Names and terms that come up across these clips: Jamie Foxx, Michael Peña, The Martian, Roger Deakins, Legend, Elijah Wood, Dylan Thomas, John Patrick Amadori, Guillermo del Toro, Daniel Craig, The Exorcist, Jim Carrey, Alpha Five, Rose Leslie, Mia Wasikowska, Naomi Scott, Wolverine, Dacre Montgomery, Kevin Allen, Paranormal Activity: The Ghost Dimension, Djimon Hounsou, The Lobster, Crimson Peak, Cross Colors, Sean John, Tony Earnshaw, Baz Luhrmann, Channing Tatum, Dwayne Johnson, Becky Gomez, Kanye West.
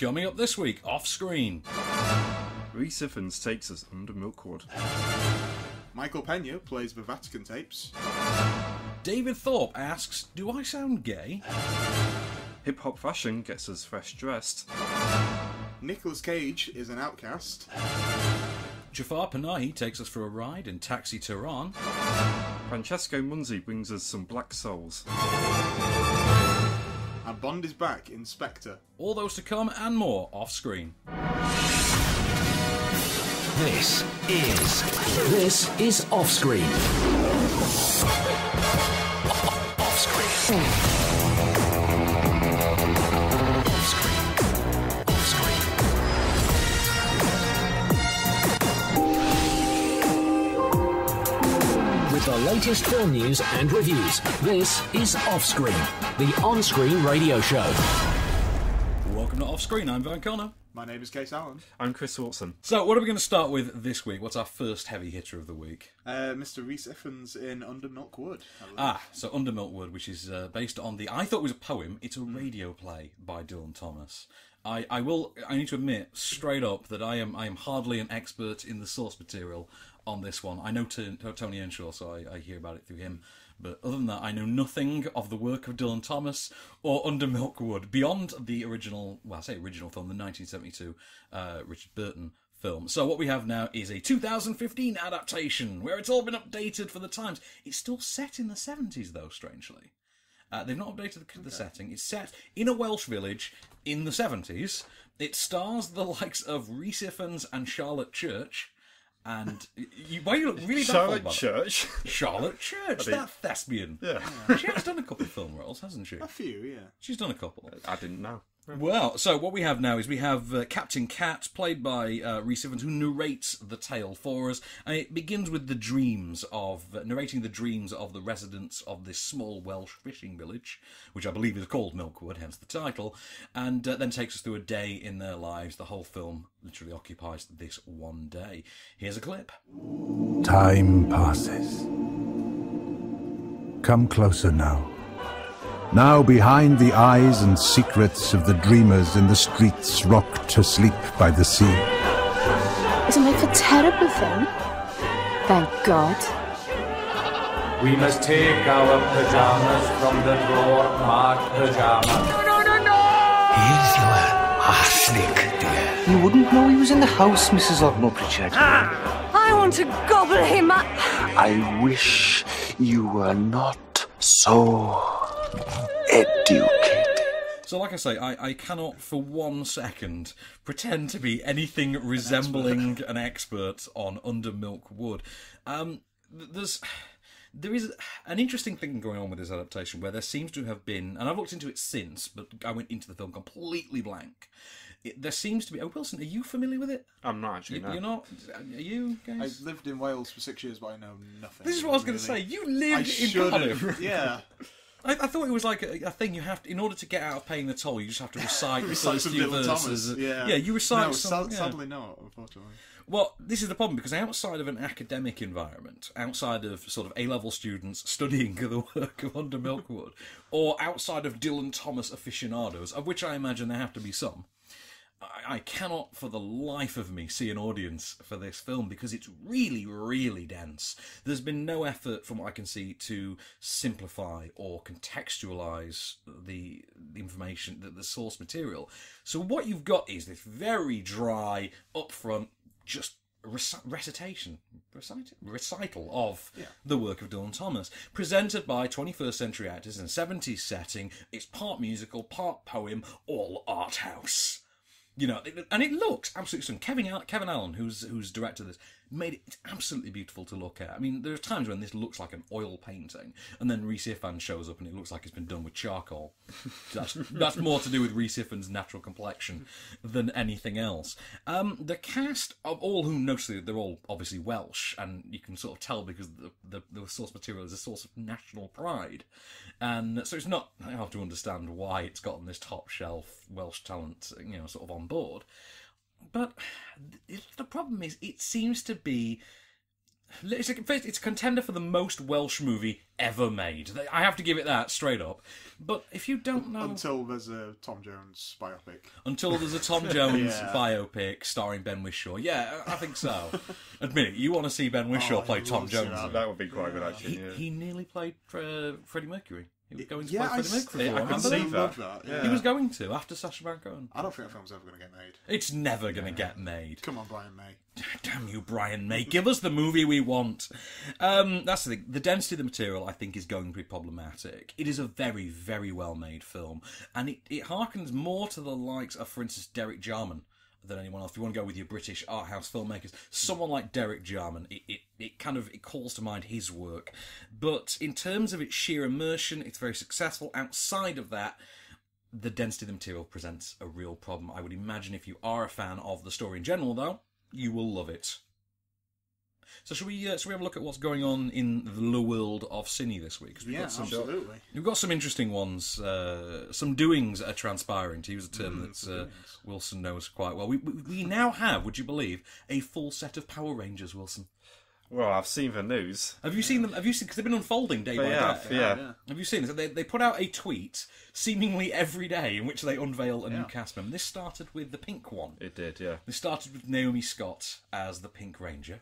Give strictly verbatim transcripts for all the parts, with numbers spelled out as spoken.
Coming up this week, off screen. Rhys Ifans takes us under Milk Wood. Michael Peña plays the Vatican tapes. David Thorpe asks, do I sound gay? Hip hop fashion gets us Fresh Dressed. Nicolas Cage is an outcast. Jafar Panahi takes us for a ride in Taxi Tehran. Francesco Munzi brings us some Black Souls. And Bond is back in Spectre. All those to come and more off screen. This is this is off screen. Off screen. Off screen. Off screen. With the latest film news and reviews, this is Off Screen, the on-screen radio show. Welcome to Off Screen. I'm Van Connor. My name is Case Allen. I'm Chris Watson. So, what are we going to start with this week? What's our first heavy hitter of the week? Uh, Mister Rhys Ifans in Under Milk Wood. Ah, so Under Milk Wood, which is uh, based on the... I thought it was a poem. It's a mm. radio play by Dylan Thomas. I, I will... I need to admit, straight up, that I am I am hardly an expert in the source material on this one. I know T Tony Earnshaw, so I, I hear about it through him. But other than that, I know nothing of the work of Dylan Thomas or Under Milk Wood beyond the original, well, I say original film, the nineteen seventy-two uh, Richard Burton film. So what we have now is a two thousand fifteen adaptation where it's all been updated for the times. It's still set in the seventies, though, strangely. Uh, they've not updated the, the okay. setting. It's set in a Welsh village in the seventies. It stars the likes of Rhys Ifans and Charlotte Church. And you, why you look really Charlotte about Church, it. Charlotte Church, that thespian. Yeah, she has done a couple of film roles, hasn't she? A few, yeah. She's done a couple. I didn't know. Well, so what we have now is we have uh, Captain Cat, played by uh, Rhys Ifans, who narrates the tale for us. And it begins with the dreams of, uh, narrating the dreams of the residents of this small Welsh fishing village, which I believe is called Milkwood, hence the title, and uh, then takes us through a day in their lives. The whole film literally occupies this one day. Here's a clip. Time passes. Come closer now. Now behind the eyes and secrets of the dreamers in the streets rocked to sleep by the sea. Isn't it a terrible thing? Thank God. We must take our pyjamas from the drawer marked pyjama. No, no, no, no! Here's your arsenic, dear. You wouldn't know he was in the house, Missus Ogmore Pritchard. Ah, I want to gobble him up. I wish you were not so... educated. So like I say, I, I cannot for one second pretend to be anything resembling an expert, an expert on Under Milk Wood. Um, there's, there is an interesting thing going on with this adaptation where there seems to have been, and I've looked into it since, but I went into the film completely blank. It, there seems to be... Oh, Wilson, are you familiar with it? I'm not, actually, you, no. You're not? Are you, guys? I've lived in Wales for six years, but I know nothing. This is what really. I was going to say. You lived I in Cardiff. Yeah. I, I thought it was like a, a thing you have to, in order to get out of paying the toll, you just have to recite, recite some few verses. Thomas, yeah. yeah, you recite no, some... Yeah. Sadly not, unfortunately. Well, this is the problem, because outside of an academic environment, outside of sort of A-level students studying the work of Under Milk Wood, or outside of Dylan Thomas aficionados, of which I imagine there have to be some, I, I cannot for the life of me see an audience for this film, because it's really, really dense. There's been no effort, from what I can see, to simplify or contextualise the, the information, the, the source material. So what you've got is this very dry, upfront, just recitation, recital, recital of yeah. the work of Dylan Thomas, presented by twenty-first century actors in a seventies setting. It's part musical, part poem, all art house. You know, and it looks absolutely stunning. Kevin, Kevin Allen, who's who's directed this, made it it's absolutely beautiful to look at. I mean, there are times when this looks like an oil painting, and then Rhys Ifans shows up and it looks like it's been done with charcoal. That's, that's more to do with Rhys Ifans' natural complexion than anything else. Um, the cast, of all whom noticeably, they're all obviously Welsh, and you can sort of tell because the, the, the source material is a source of national pride. And so it's not, I have to understand why it's gotten this top shelf Welsh talent, you know, sort of on board. But the problem is it seems to be It's a, it's a contender for the most Welsh movie ever made. I have to give it that, straight up. But if you don't know... Until there's a Tom Jones biopic. Until there's a Tom Jones yeah. biopic starring Ben Whishaw. Yeah, I think so. Admit it, you want to see Ben Whishaw oh, play Tom Jones. That. that would be quite yeah. good, actually. He, yeah. he nearly played uh, Freddie Mercury. He was going to yeah, play I Freddie Mercury. I, I can see that. that yeah. He was going to, after Sacha Baron Cohen. I don't think that film's ever going to get made. It's never going to yeah. get made. Come on, Brian May. Damn you, Brian May. Give us the movie we want. Um, that's the thing. The density of the material, I think, is going to be problematic. It is a very, very well-made film. And it, it harkens more to the likes of, for instance, Derek Jarman than anyone else. If you want to go with your British art house filmmakers, someone like Derek Jarman, it, it, it kind of it calls to mind his work. But in terms of its sheer immersion, it's very successful. Outside of that, the density of the material presents a real problem. I would imagine if you are a fan of the story in general, though, you will love it. So should we, uh, should we have a look at what's going on in the world of cine this week? Cause we've yeah, got some, absolutely. We've got some interesting ones. Uh, some doings are transpiring, to use a term mm, that uh, Wilson knows quite well. We, we, we now have, would you believe, a full set of Power Rangers, Wilson. Well, I've seen the news. Have you seen them? Have you seen? Because they've been unfolding day they by have, day. Yeah. Have you seen this? They, they put out a tweet seemingly every day in which they unveil a yeah. new cast member. This started with the pink one. It did, yeah. This started with Naomi Scott as the Pink Ranger.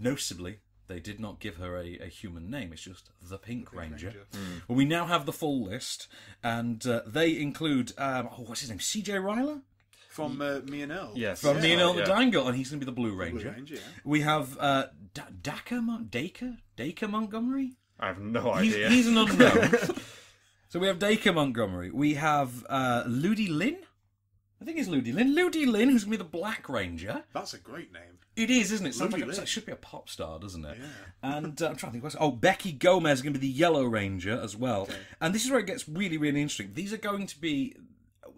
Noticeably, they did not give her a, a human name. It's just the Pink, the Pink Ranger. Ranger. Mm. Well, we now have the full list, and uh, they include um, oh, what's his name? C J. Ryler. From uh, Me and Elle. Yes. From yeah, Me and Elle, yeah. the Dying Girl, and he's going to be the Blue Ranger. Blue Ranger yeah. We have uh, D Dacre, Mon Dacre? Dacre Montgomery? I have no idea. He's, he's an unknown. So we have Dacre Montgomery. We have uh, Ludi Lin. I think it's Ludi Lin. Ludi Lin, who's going to be the Black Ranger. That's a great name. It is, isn't it? Sounds like it should be a pop star, doesn't it? Yeah. And uh, I'm trying to think what's... Oh, Becky Gomez is going to be the Yellow Ranger as well. Okay. And this is where it gets really, really interesting. These are going to be...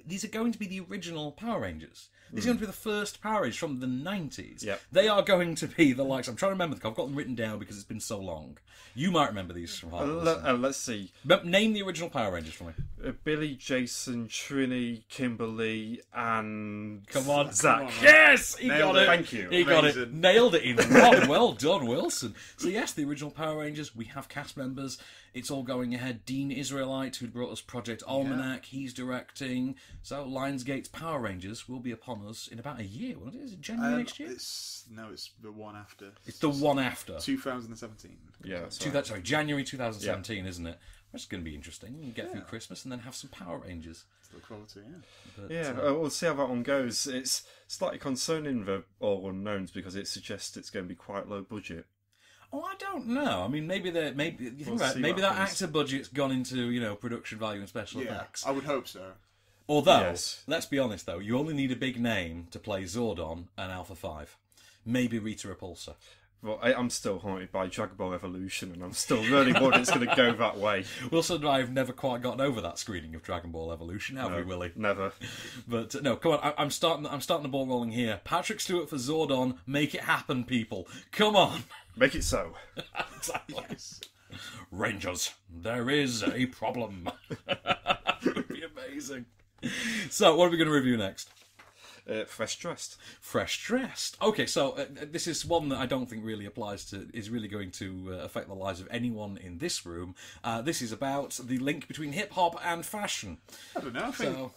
These are going to be the original Power Rangers. These mm. are going to be the first Power Rangers from the nineties. Yep. They are going to be the likes... I'm trying to remember them. I've got them written down because it's been so long. You might remember these from Harvard. Uh, uh, let's see. But name the original Power Rangers for me. Uh, Billy, Jason, Trini, Kimberly, and... Come on, Zach. Come on, yes! He Nailed got it. it. Thank you. He Amazing. got it. Nailed it even. Well, well done, Wilson. So yes, the original Power Rangers. We have cast members. It's all going ahead. Dean Israelite, who brought us Project Almanac, yeah. he's directing. So Lionsgate's Power Rangers will be upon us in about a year. What is it? January um, next year? It's, no, it's the one after. It's, it's the one after. twenty seventeen. Yeah. That's Two, right. Sorry, January twenty seventeen, yeah. isn't it? Which is going to be interesting. You can get yeah. through Christmas and then have some Power Rangers. It's the quality, yeah. But, yeah, uh, we'll see how that one goes. It's slightly concerning, the all unknowns, because it suggests it's going to be quite low budget. Oh, I don't know. I mean, maybe that maybe you think about it, maybe that actor budget's gone into, you know, production value and special yeah, effects. I would hope so. Although, yes. let's be honest though, you only need a big name to play Zordon and Alpha Five. Maybe Rita Repulsa. Well, I, I'm still haunted by Dragon Ball Evolution, and I'm still really worried it's going to go that way. Wilson and I have never quite gotten over that screening of Dragon Ball Evolution, have no, we, Willie? Never. But uh, no, come on, I, I'm starting. I'm starting the ball rolling here. Patrick Stewart for Zordon. Make it happen, people. Come on. Make it so. Exactly. Yes. Rangers, there is a problem. That would be amazing. So, what are we going to review next? Uh, Fresh Dressed. Fresh Dressed. Okay, so uh, this is one that I don't think really applies to, is really going to uh, affect the lives of anyone in this room. Uh, this is about the link between hip-hop and fashion. I don't know, I think... So,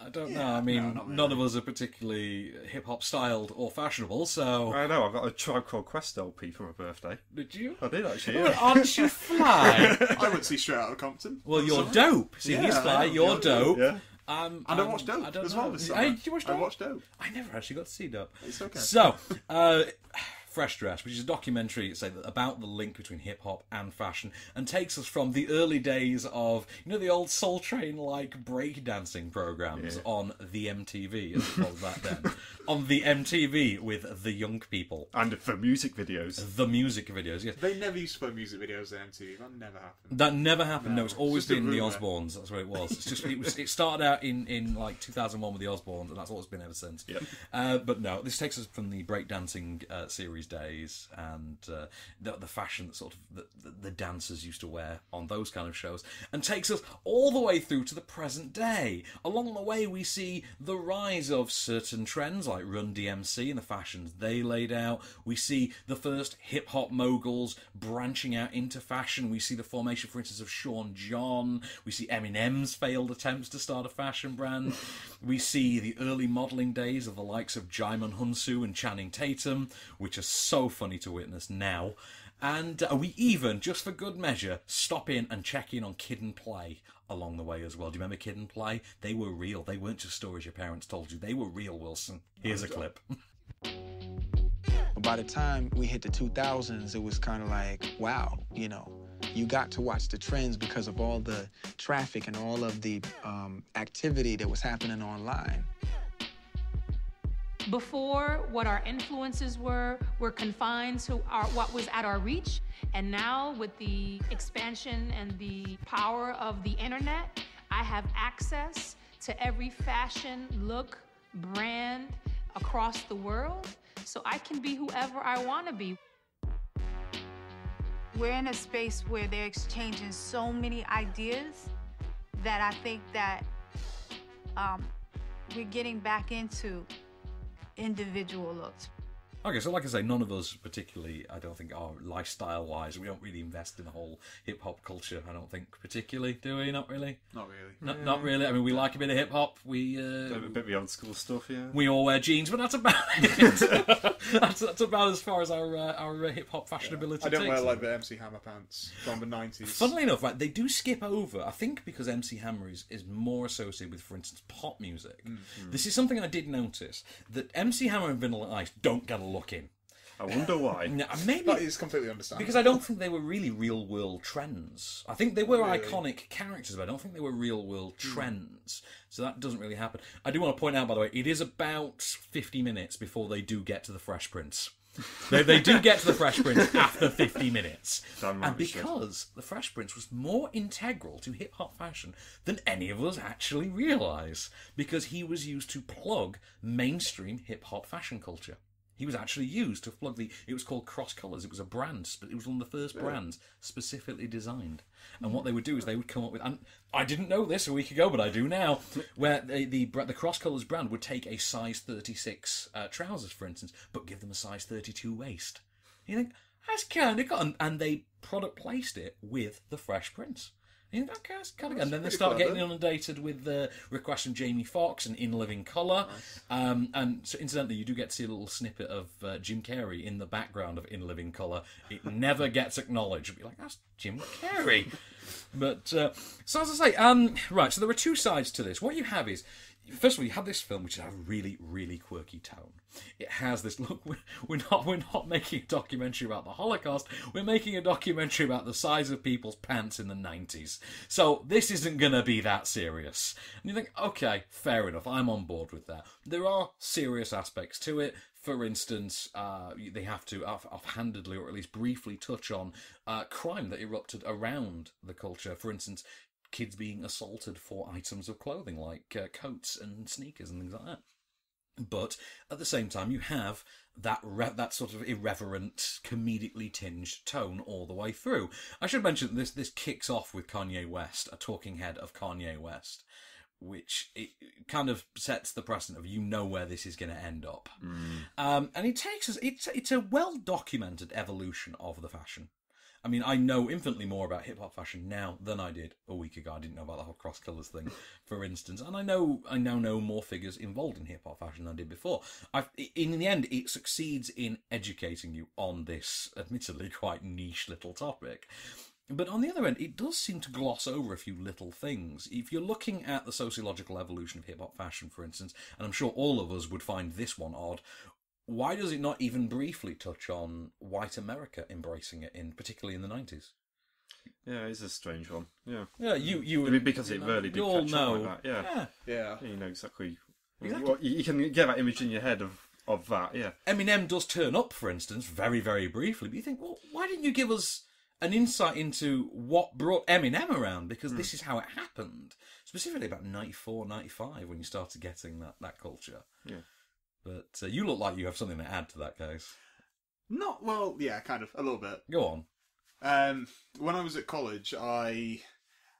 I don't yeah, know, I mean, no, really. none of us are particularly hip-hop styled or fashionable, so... I know, I got a Tribe Called Quest L P for my birthday. Did you? I did, actually, yeah. Oh, aren't you fly? I went to see Straight Out of Compton. Well, you're Sorry. dope. See, yeah, he's fly, you're dope. Yeah. Um, and um, I watched Dope I don't as well this summer. I, did you watch Dope? I watched Dope. I never actually got to see Dope. It's okay. So, uh, Fresh Dress, which is a documentary say, about the link between hip-hop and fashion, and takes us from the early days of, you know, the old Soul Train-like breakdancing programmes yeah. on the M T V, as it was back then. On the M T V with the young people. And for music videos. The music videos, yes. They never used to play music videos on M T V. That never happened. That never happened, no. no it's always been the Osbournes. That's what it was. It's just, it, was it started out in, in, like, two thousand one with the Osbournes, and that's all it's been ever since. Yep. Uh, but no, this takes us from the breakdancing uh, series those days, and uh, the, the fashion that sort of the, the, the dancers used to wear on those kind of shows, and takes us all the way through to the present day. Along the way, we see the rise of certain trends like Run D M C and the fashions they laid out. We see the first hip-hop moguls branching out into fashion. We see the formation, for instance, of Sean John. We see Eminem's failed attempts to start a fashion brand. We see the early modelling days of the likes of Djimon Hounsou and Channing Tatum, which are so funny to witness now. And uh, we even, just for good measure, stop in and check in on Kid and Play along the way as well. Do you remember Kid and Play? They were real. They weren't just stories your parents told you. They were real, Wilson. Here's a clip. By the time we hit the two thousands, it was kind of like, wow, you know, you got to watch the trends because of all the traffic and all of the um, activity that was happening online. Before, what our influences were, were confined to our, what was at our reach. And now, with the expansion and the power of the internet, I have access to every fashion, look, brand across the world. So I can be whoever I want to be. We're in a space where they're exchanging so many ideas that I think that um, we're getting back into individual looks. Okay, so like I say, none of us particularly, I don't think, are lifestyle-wise. We don't really invest in the whole hip-hop culture, I don't think, particularly, do we? Not really? Not really. No, yeah. Not really. I mean, we like a bit of hip-hop. We... Uh, a bit of old school stuff, yeah. We all wear jeans, but that's about it. that's, that's about as far as our uh, our uh, hip-hop fashionability yeah. I don't takes wear, like, the M C Hammer pants from the nineties. Funnily enough, right, they do skip over, I think, because M C Hammer is, is more associated with, for instance, pop music. Mm-hmm. This is something I did notice, that M C Hammer and Vanilla Ice don't get a look in. I wonder why. No, maybe that is completely understandable. Because I don't think they were really real-world trends. I think they were really iconic characters, but I don't think they were real-world trends. Mm. So that doesn't really happen. I do want to point out, by the way, it is about fifty minutes before they do get to the Fresh Prince. they, they do get to the Fresh Prince after fifty minutes. And because the Fresh Prince was more integral to hip-hop fashion than any of us actually realise. Because he was used to plug mainstream hip-hop fashion culture. He was actually used to plug the... It was called Cross Colors. It was a brand. It was one of the first brands specifically designed. And what they would do is they would come up with... And I didn't know this a week ago, but I do now. Where the the, the Cross Colors brand would take a size thirty-six uh, trousers, for instance, but give them a size thirty-two waist. You think, that's kind of got... And they product placed it with the Fresh Prince. And, think, okay, that's kind of that's and then they start clever. Getting inundated with the request from Jamie Foxx and In Living Colour. Nice. Um, and so, incidentally, you do get to see a little snippet of uh, Jim Carrey in the background of In Living Colour. It never gets acknowledged. You'll be like, that's Jim Carrey. But, uh, so as I say, um, right, so there are two sides to this. What you have is, first of all, you have this film which has a really, really quirky tone. It has this, look, we're not, we're not making a documentary about the Holocaust, we're making a documentary about the size of people's pants in the nineties. So this isn't going to be that serious. And you think, okay, fair enough, I'm on board with that. There are serious aspects to it. For instance, uh, they have to offhandedly or at least briefly touch on uh, crime that erupted around the culture. For instance, kids being assaulted for items of clothing like uh, coats and sneakers and things like that. But at the same time, you have that re that sort of irreverent, comedically tinged tone all the way through. I should mention that this this kicks off with Kanye West, a talking head of Kanye West, which it kind of sets the precedent of you know where this is going to end up. Mm. Um, and it takes us. It's it's a well documented evolution of the fashion. I mean, I know infinitely more about hip-hop fashion now than I did a week ago. I didn't know about the whole cross-colours thing, for instance. And I know I now know more figures involved in hip-hop fashion than I did before. I've, in the end, it succeeds in educating you on this admittedly quite niche little topic. But on the other end, it does seem to gloss over a few little things. If you're looking at the sociological evolution of hip-hop fashion, for instance, and I'm sure all of us would find this one odd, why does it not even briefly touch on white America embracing it, in particularly in the nineties? Yeah, it's a strange one. Yeah, yeah, you, you, I mean, because it know, really did catch know. Up like that. Yeah. yeah, yeah, you know exactly. exactly. Well, you can get that image in your head of of that. Yeah, Eminem does turn up, for instance, very, very briefly. But you think, well, why didn't you give us an insight into what brought Eminem around? Because mm. this is how it happened, specifically about ninety-four, ninety-five, when you started getting that that culture. Yeah. But uh, you look like you have something to add to that, guys. Not, well, yeah, kind of, a little bit. Go on. Um, when I was at college, I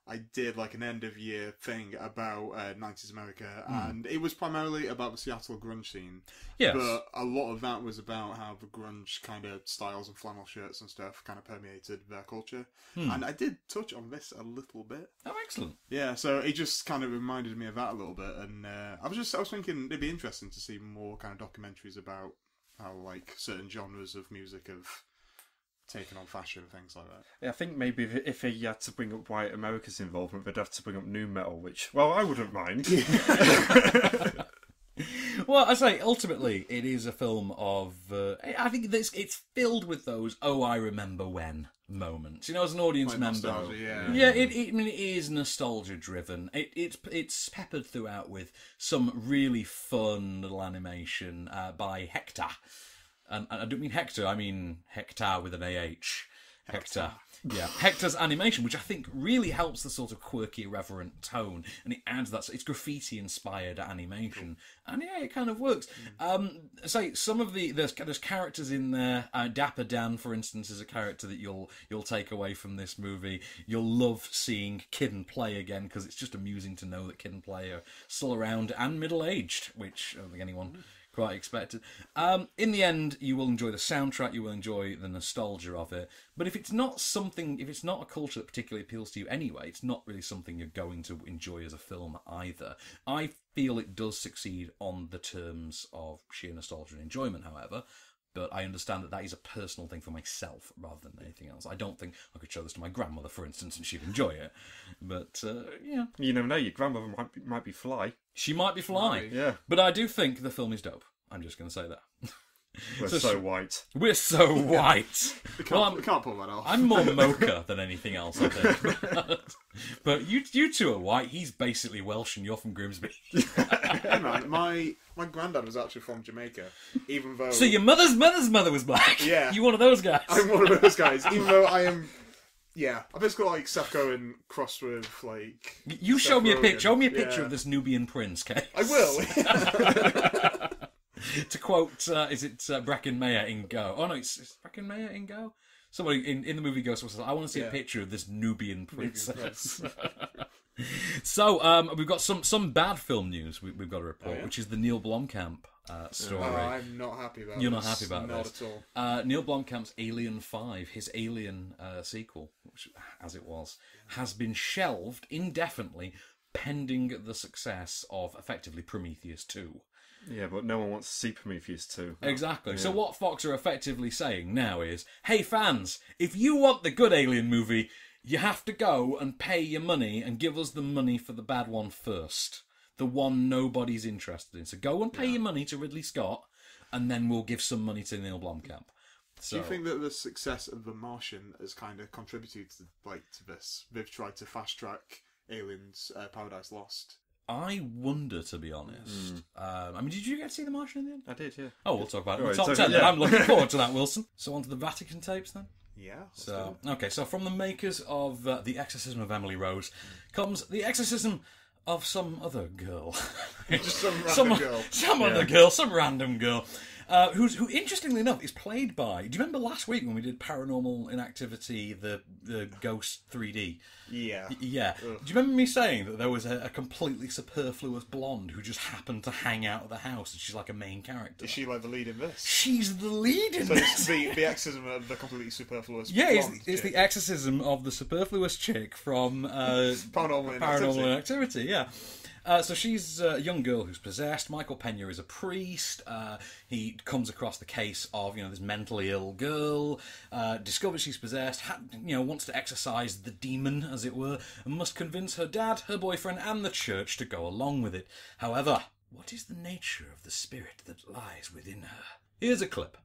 I did like an end-of-year thing about uh, nineties America, mm. and it was primarily about the Seattle grunge scene. Yes. But a lot of that was about how the grunge kind of styles and flannel shirts and stuff kind of permeated their culture. Mm. And I did touch on this a little bit. Oh, excellent. Yeah, so it just kind of reminded me of that a little bit. And uh, I was just, I was thinking it'd be interesting to see more kind of documentaries about how, like, certain genres of music have taking on fashion and things like that. I think maybe if, if he had to bring up white America's involvement, they'd have to bring up nu metal, which, well, I wouldn't mind. Well, I say, ultimately, it is a film of, uh, I think this, it's filled with those, oh, I remember when moments. You know, as an audience like member. Yeah, yeah it, it, I mean, it is nostalgia-driven. It, it's it's peppered throughout with some really fun little animation uh, by Hector. And I don't mean Hector, I mean Hector with an A H. Hector. Hector. Yeah. Hector's animation, which I think really helps the sort of quirky, irreverent tone. And it adds that. It's graffiti-inspired animation. Cool. And yeah, it kind of works. Mm. Um, say, some of the... There's, there's characters in there. Uh, Dapper Dan, for instance, is a character that you'll you'll take away from this movie. You'll love seeing Kid and Play again, because it's just amusing to know that Kid and Play are still around and middle-aged, which I don't think anyone... Mm. quite expected. Um, in the end, you will enjoy the soundtrack, you will enjoy the nostalgia of it, but if it's not something, if it's not a culture that particularly appeals to you anyway, it's not really something you're going to enjoy as a film either. I feel it does succeed on the terms of sheer nostalgia and enjoyment, however, but I understand that that is a personal thing for myself rather than anything else. I don't think I could show this to my grandmother, for instance, and she'd enjoy it, but uh, yeah. You never know, your grandmother might be, might be fly. She might be flying, yeah. But I do think the film is dope. I'm just going to say that. We're so, so white. We're so white. We can't, well, we can't pull that off. I'm more mocha than anything else, I think. But you you two are white. He's basically Welsh and you're from Grimsby. Hey man, my, my granddad was actually from Jamaica, even though... So your mother's mother's mother was black? Yeah. You're one of those guys. I'm one of those guys, even though I am... Yeah, I basically like Seth Cohen crossed with like. You Seth show me Rogen. a picture. Show me a picture yeah. of this Nubian prince, Kate. I will. To quote, uh, is it uh, Bracken Mayer in Go? Oh no, it's, it's Bracken Mayer in Go. Somebody in, in the movie Go. Says, I want to see yeah. a picture of this Nubian princess. Nubian prince. So um, we've got some some bad film news. We, we've got to report, oh, yeah? which is the Neill Blomkamp uh, story. Oh, I'm not happy about. You're this. not happy about not this. Not at all. Uh, Neil Blomkamp's Alien Five, his Alien uh, sequel, which, as it was, has been shelved indefinitely, pending the success of effectively Prometheus Two. Yeah, but no one wants to see Prometheus two. Exactly. Yeah. So what Fox are effectively saying now is, hey fans, if you want the good Alien movie, you have to go and pay your money and give us the money for the bad one first. The one nobody's interested in. So go and pay yeah. your money to Ridley Scott, and then we'll give some money to Neill Blomkamp. So, do you think that the success of The Martian has kind of contributed to, like, to this? They've tried to fast-track Aliens uh, Paradise Lost. I wonder, to be honest. Mm. Um, I mean, did you get to see The Martian in the end? I did, yeah. Oh, we'll talk about it. Right, top so, ten. Yeah. I'm looking forward to that, Wilson. So on to the Vatican tapes, then? Yeah. So okay, so from the makers of uh, The Exorcism of Emily Rose comes The Exorcism of Some Other Girl. Just some random some, girl. Some yeah. other girl, some random girl. Uh, who's, who, interestingly enough, is played by... Do you remember last week when we did Paranormal Inactivity, the the Ghost three D? Yeah. Yeah. Ugh. Do you remember me saying that there was a, a completely superfluous blonde who just happened to hang out at the house and she's like a main character? Is she like the lead in this? She's the lead in so this! It's the, the exorcism of the completely superfluous yeah, blonde. Yeah, it's, it's the exorcism of the superfluous chick from... Uh, Paranormal Paranormal Inactivity. Activity, yeah. Uh, so she's a young girl who's possessed. Michael Peña is a priest. Uh, he comes across the case of, you know, this mentally ill girl, uh, discovers she's possessed, ha you know, wants to exorcise the demon, as it were, and must convince her dad, her boyfriend, and the church to go along with it. However, what is the nature of the spirit that lies within her? Here's a clip.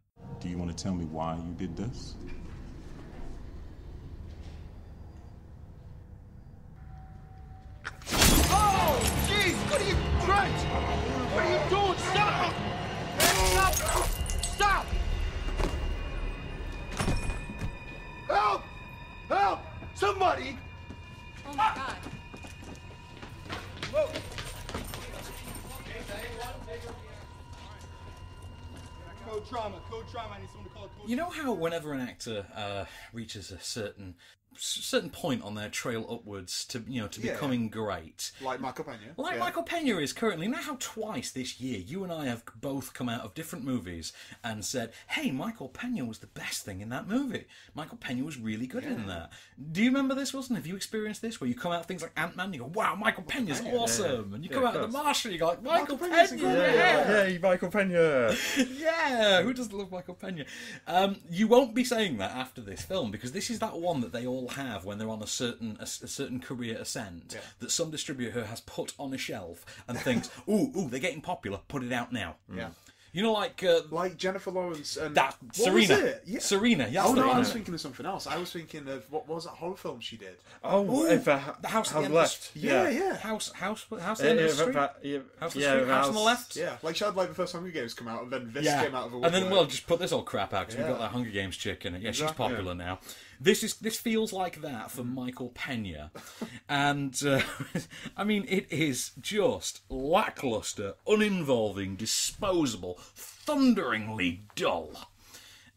Do you want to tell me why you did this? What are you, Grant? What are you doing? Stop! Stop! Stop! Help! Help! Somebody! Oh my ah. God! Whoa! Whoa! Code Trauma, Code Trauma, I need someone to call it Code Trauma. You know how whenever an actor uh, reaches a certain certain point on their trail upwards to, you know, to yeah, becoming yeah. great. Like Michael Peña. Like yeah. Michael Peña is currently. Now how twice this year you and I have both come out of different movies and said, hey, Michael Peña was the best thing in that movie. Michael Peña was really good yeah. in that. Do you remember this, Wilson? Have you experienced this? Where you come out of things like Ant-Man and you go, wow, Michael Peña's Peña, awesome. Yeah. And you yeah, come out of, of The Martian and you go, like, Michael, Michael Peña's Peña! Yeah, yeah. Hey, Michael Peña! Yeah, who doesn't love Michael Peña? Um, you won't be saying that after this film, because this is that one that they all have when they're on a certain a, a certain career ascent yeah. that some distributor has put on a shelf and thinks, ooh, ooh, they're getting popular, put it out now. Mm. Yeah. You know, like uh, like Jennifer Lawrence and that Serena. Was it? Yeah. Serena. Yeah. Oh no, I was thinking of something else. I was thinking of what, what was that horror film she did? Oh, ooh, if I, the house on the left. Yeah, yeah, yeah. House, house, house. Uh, yeah, the that, yeah, house, yeah, the house on the left. Yeah, like she had like the first Hunger Games come out, and then this yeah. came out of a window. And then we'll just put this old crap out because yeah. we've got that Hunger Games chick in it. Yeah, exactly. She's popular yeah. now. This is this feels like that for Michael Peña, and uh, I mean it is just lackluster, uninvolving, disposable, thunderingly dull.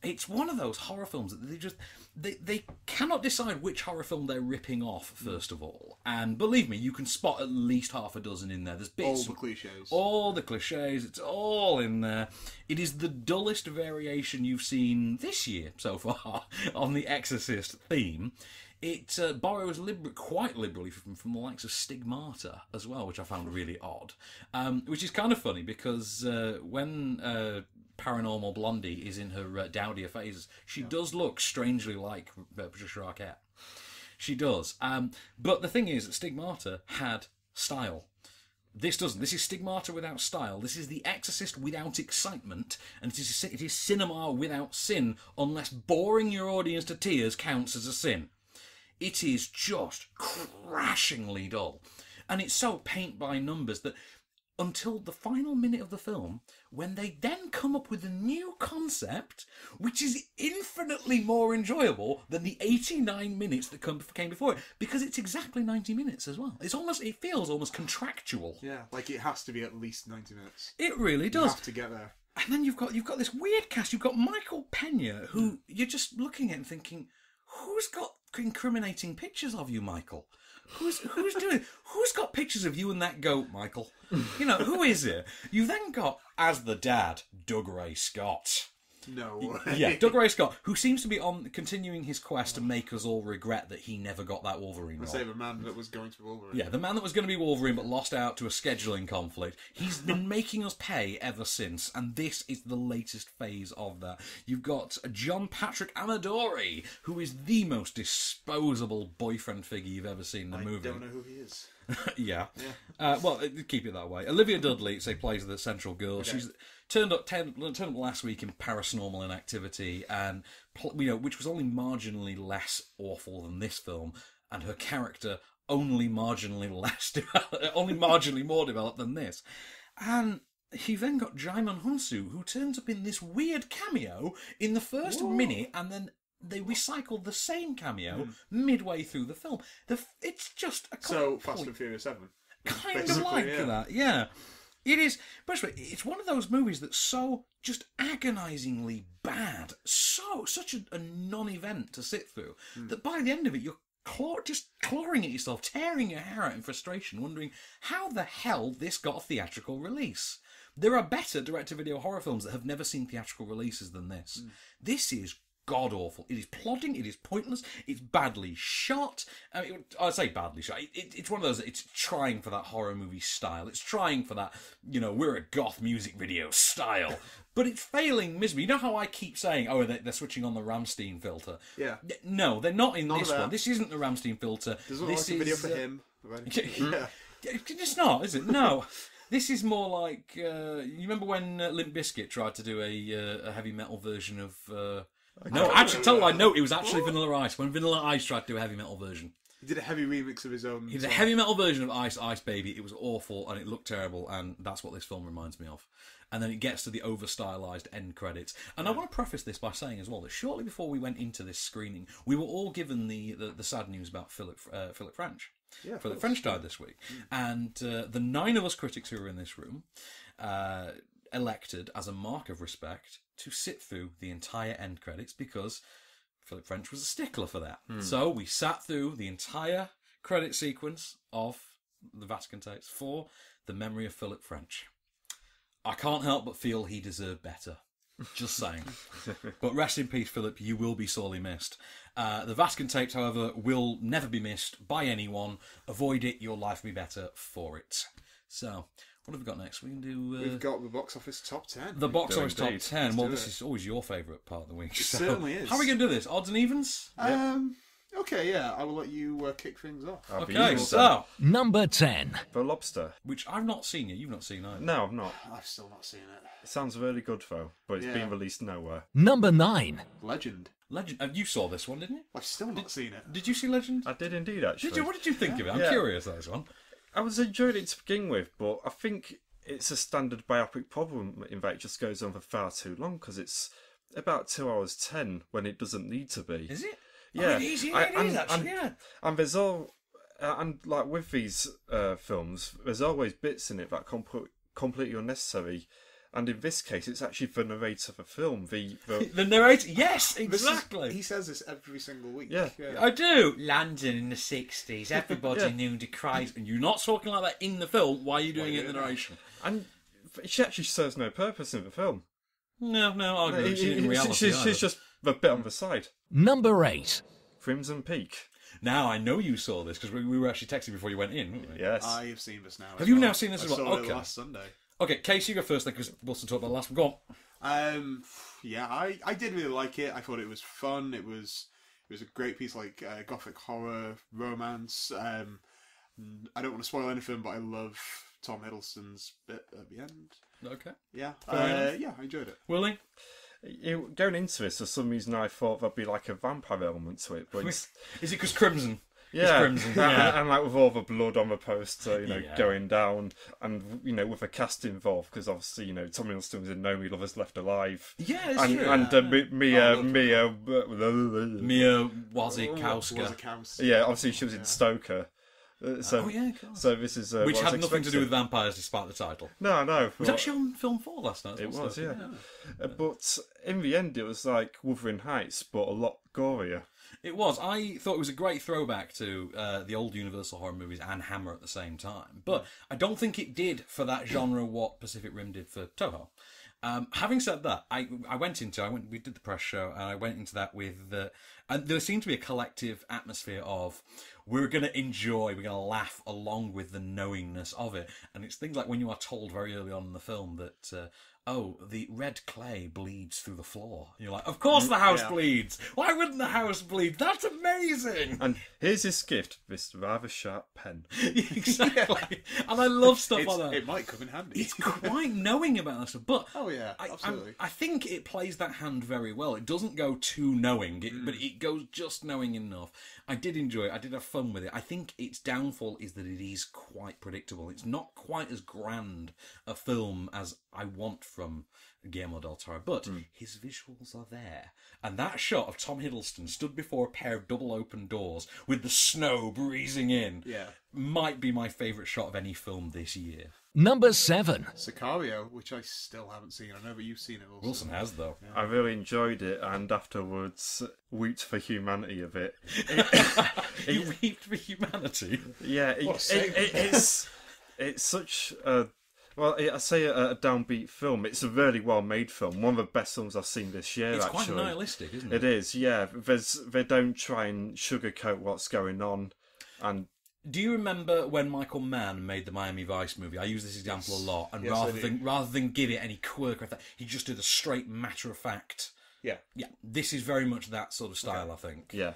It's one of those horror films that they just they they cannot decide which horror film they're ripping off. First of all, and believe me, you can spot at least half a dozen in there. There's bits, all the cliches, all the cliches. It's all in there. It is the dullest variation you've seen this year so far on the Exorcist theme. It uh, borrows liber quite liberally from, from the likes of Stigmata as well, which I found really odd. Um, which is kind of funny because uh, when uh, Paranormal Blondie is in her uh, dowdier phases, she yeah. does look strangely like uh, Patricia Arquette. She does. Um, but the thing is, Stigmata had style. This doesn't. This is Stigmata without style. This is The Exorcist without excitement. And it is, it is cinema without sin, unless boring your audience to tears counts as a sin. It is just crashingly dull. And it's so paint by numbers that until the final minute of the film, when they then come up with a new concept, which is infinitely more enjoyable than the eighty-nine minutes that come, came before it, because it's exactly ninety minutes as well. It's almost, it feels almost contractual. Yeah, like it has to be at least ninety minutes. It really does. You have to get there. And then you've got, you've got this weird cast. You've got Michael Peña, who you're just looking at and thinking, who's got incriminating pictures of you, Michael? Who's who's doing? Who's got pictures of you and that goat, Michael? You know, who is it? You've then got, as the dad, Dougray Scott. No way. Yeah, Dougray Scott, who seems to be on continuing his quest to make us all regret that he never got that Wolverine role. I say the man that was going to be Wolverine. Yeah, the man that was going to be Wolverine but lost out to a scheduling conflict. He's been making us pay ever since, and this is the latest phase of that. You've got John Patrick Amadori, who is the most disposable boyfriend figure you've ever seen in the I movie. I don't know who he is. yeah. yeah. Uh, well, keep it that way. Olivia Dudley, say, plays the central girl. Okay. She's turned up ten, turned up last week in Paranormal Inactivity, and you know, which was only marginally less awful than this film, and her character only marginally less, only marginally more developed than this. And he then got Djimon Hounsou, who turns up in this weird cameo in the first Whoa. minute, and then they recycled the same cameo mm. midway through the film. The f it's just a so Fast and Furious Seven, kind Basically, of like yeah. that, yeah. It is, but it's one of those movies that's so just agonisingly bad, so such a, a non-event to sit through mm. that by the end of it you're claw just clawing at yourself, tearing your hair out in frustration, wondering how the hell this got a theatrical release. There are better direct-to-video horror films that have never seen theatrical releases than this. Mm. This is god-awful. It is plodding, it is pointless, it's badly shot. I mean, I say badly shot. It, it, it's one of those, it's trying for that horror movie style. It's trying for that, you know, we're a goth music video style. But it's failing miserably. You know how I keep saying, oh, they're, they're switching on the Ramstein filter? Yeah. No, they're not in not this one. This isn't the Ramstein filter. There's not this like is, a video for uh, him. Yeah. It's not, is it? No. This is more like, uh, you remember when uh, Limp Bizkit tried to do a, uh, a heavy metal version of... Uh, I no, actually, tell you, I know it was actually what? Vanilla Ice. When Vanilla Ice tried to do a heavy metal version, he did a heavy remix of his own. He did a heavy metal version of Ice Ice Baby. It was awful and it looked terrible, and that's what this film reminds me of. And then it gets to the over-stylized end credits. And yeah. I want to preface this by saying as well that shortly before we went into this screening, we were all given the the, the sad news about Philip uh, Philip French. Yeah, Philip French died this week, mm. and uh, the nine of us critics who were in this room. Uh, elected, as a mark of respect, to sit through the entire end credits because Philip French was a stickler for that. Mm. So we sat through the entire credit sequence of The Vatican Tapes for the memory of Philip French. I can't help but feel he deserved better. Just saying. But rest in peace, Philip. You will be sorely missed. Uh, the Vatican Tapes, however, will never be missed by anyone. Avoid it. Your life will be better for it. So, what have we got next? We can do. Uh, We've got the box office top ten. The box office top ten. Let's well, this it. is always your favourite part of the week. So. It certainly is. How are we going to do this? Odds and evens? Um. Yep. Okay. Yeah. I will let you uh, kick things off. That'll okay. So ten. Number ten. The Lobster, which I've not seen yet. You've not seen either. No, I've not. I've still not seen it. It sounds really good though, but it's yeah. been released nowhere. Number nine. Legend. Legend. Uh, you saw this one, didn't you? I've still not did, seen it. Did you see Legend? I did indeed. Actually. Did you? What did you think yeah. of it? I'm yeah. curious about this one. I was enjoying it to begin with, but I think it's a standard biopic problem. In fact, it just goes on for far too long because it's about two hours ten when it doesn't need to be. Is it? Yeah, oh, it is, yeah, I, it and, is actually. And, yeah, and there's all, and like with these uh, films, there's always bits in it that are completely unnecessary. And in this case, it's actually the narrator of the film. The the, the narrator, yes, exactly. Is, he says this every single week. Yeah, yeah. I do. London in the sixties, everybody yeah. knew the Christ. And you're not talking like that in the film. Why are you doing Why it in the narration? And she actually serves no purpose in the film. No, no, I agree. She, in reality, she's, she's just the bit on the side. Number eight, Crimson Peak. Now, I know you saw this because we, we were actually texting before you went in, weren't we? Yes, I have seen this now. Have you well. now seen this I as well? Saw okay. it last Sunday. Okay, Casey, you go first then, because Wilson talked about the last one. Go on. Um, yeah, I, I did really like it. I thought it was fun. It was it was a great piece, like uh, gothic horror, romance. Um, I don't want to spoil anything, but I love Tom Hiddleston's bit at the end. Okay. Yeah. Uh, yeah, I enjoyed it. Willie? It, going into this, for some reason, I thought there'd be like a vampire element to it. But is it because Crimson? Yeah, Crimson, yeah. And like with all the blood on the poster, you know, yeah. going down, and you know, with a cast involved because obviously, you know, Tom Hiddleston was in No Me Lovers Left Alive. Yeah, it's and, true. And uh, yeah. Mia, oh, Mia, Mia Wasikowska. Yeah, obviously she was in yeah. Stoker. Uh, so, oh yeah, so this is uh, which had nothing expecting. to do with vampires, despite the title. No, no, it was well, actually on film four last night. It was, yeah. yeah. Uh, but in the end, it was like Wuthering Heights, but a lot gorier. It was. I thought it was a great throwback to uh, the old Universal horror movies and Hammer at the same time. But I don't think it did for that genre what Pacific Rim did for Toho. Um, having said that, I I went into I went we did the press show and I went into that with the and there seemed to be a collective atmosphere of we're going to enjoy, we're going to laugh along with the knowingness of it, and it's things like when you are told very early on in the film that. Uh, Oh, the red clay bleeds through the floor. You're like, of course the house yeah. bleeds. Why wouldn't the house bleed? That's amazing. And here's his gift, this rather sharp pen. Exactly. Yeah. And I love stuff it's, like that. It might come in handy. It's quite knowing about that stuff. But oh, yeah, I, absolutely. I, I think it plays that hand very well. It doesn't go too knowing, it, mm. but it goes just knowing enough. I did enjoy it. I did have fun with it. I think its downfall is that it is quite predictable. It's not quite as grand a film as I want from Guillermo del Toro, but mm. his visuals are there. And that shot of Tom Hiddleston stood before a pair of double open doors with the snow breezing in yeah. might be my favourite shot of any film this year. Number seven. Sicario, which I still haven't seen. I know that you've seen it also. Wilson has, though. Yeah. I really enjoyed it, and afterwards weeped for humanity a bit. You weeped for humanity? Yeah. It, it, it, it's, it's such a... Well, I say a, a downbeat film. It's a really well-made film. One of the best films I've seen this year, it's actually. It's quite nihilistic, isn't it? It is, yeah. There's, they don't try and sugarcoat what's going on. And do you remember when Michael Mann made the Miami Vice movie? I use this example yes. a lot. And yes, rather than rather than give it any quirk or that, he just did a straight matter-of-fact. Yeah. Yeah. This is very much that sort of style, okay. I think. Yeah.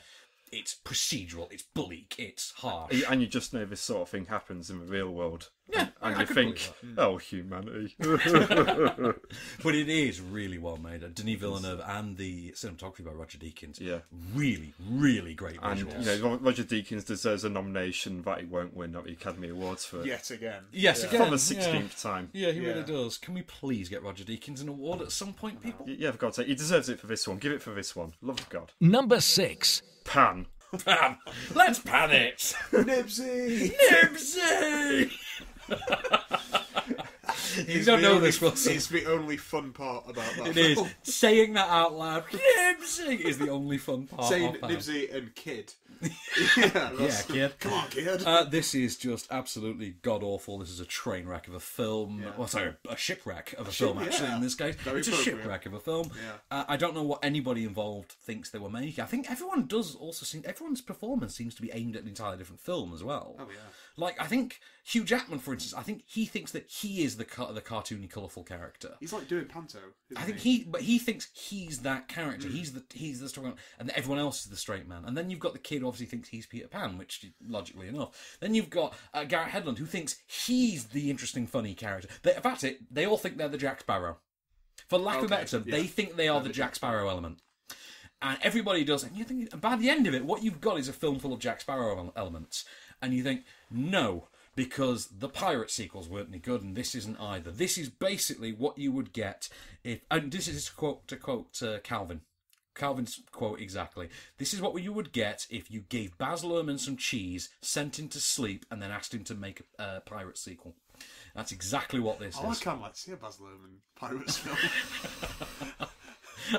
It's procedural, it's bleak, it's harsh. And you just know this sort of thing happens in the real world. Yeah, and, and you think, oh, humanity. But it is really well made. Denis Villeneuve and the cinematography by Roger Deakins. Yeah. Really, really great visuals. And, you know, Roger Deakins deserves a nomination that he won't win at the Academy Awards for. Yet again. Yes, yeah. again. For the sixteenth yeah. time. Yeah, he yeah. really does. Can we please get Roger Deakins an award at some point, people? Yeah, for God's sake. He deserves it for this one. Give it for this one. Love of God. Number six. Pan. Pan. Let's pan it. Nipsey. Nipsey. You don't know only, this, Russell. It's the only fun part about that. It film. Is. Saying that out loud, Nibsy, is the only fun part. Saying of Nibsy and Kid. yeah, yeah, Kid. Come on, Kid. Uh, this is just absolutely god-awful. This is a train wreck of a film. Yeah. Well, sorry, a shipwreck of a, a film, ship, actually, yeah. in this case. Very it's a shipwreck of a film. Yeah. Uh, I don't know what anybody involved thinks they were making. I think everyone does also seem... Everyone's performance seems to be aimed at an entirely different film as well. Oh, yeah. Like, I think... Hugh Jackman, for instance, I think he thinks that he is the ca- the cartoony, colourful character. He's like doing Panto. Isn't I think he? he, but he thinks he's that character. Mm. He's the he's the strong, and everyone else is the straight man. And then you've got the kid who obviously thinks he's Peter Pan, which logically enough. Then you've got uh, Garrett Hedlund who thinks he's the interesting, funny character. They, in fact, it they all think they're the Jack Sparrow. For lack okay, of a better term, yeah. they think they are the, the Jack Sparrow element. And everybody does, and you think, and by the end of it, what you've got is a film full of Jack Sparrow elements, and you think no. Because the pirate sequels weren't any good, and this isn't either. This is basically what you would get if, and this is to quote to quote uh, Calvin, Calvin's quote exactly. This is what you would get if you gave Baz Luhrmann some cheese, sent him to sleep, and then asked him to make a uh, pirate sequel. That's exactly what this oh, is. I can't wait to see a Baz Luhrmann pirate film.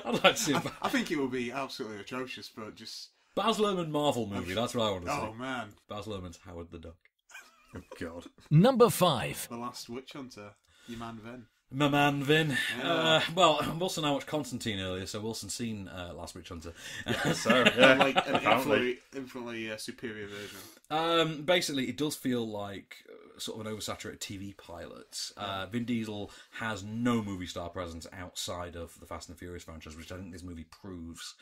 I'd like to see. A I, I think it will be absolutely atrocious, but just Baz Luhrmann Marvel movie. That's what I want to see. Oh man, Baz Luhrmann's Howard the Duck. Oh, God. Number five. The Last Witch Hunter. Your man, Vin. My man, Vin. Yeah. Uh, well, Wilson and I watched Constantine earlier, so Wilson's seen uh, Last Witch Hunter. Yeah, so, yeah. Like an infinitely, infinitely uh, superior version. Um, basically, it does feel like uh, sort of an oversaturated T V pilot. Uh, Vin Diesel has no movie star presence outside of the Fast and the Furious franchise, which I think this movie proves.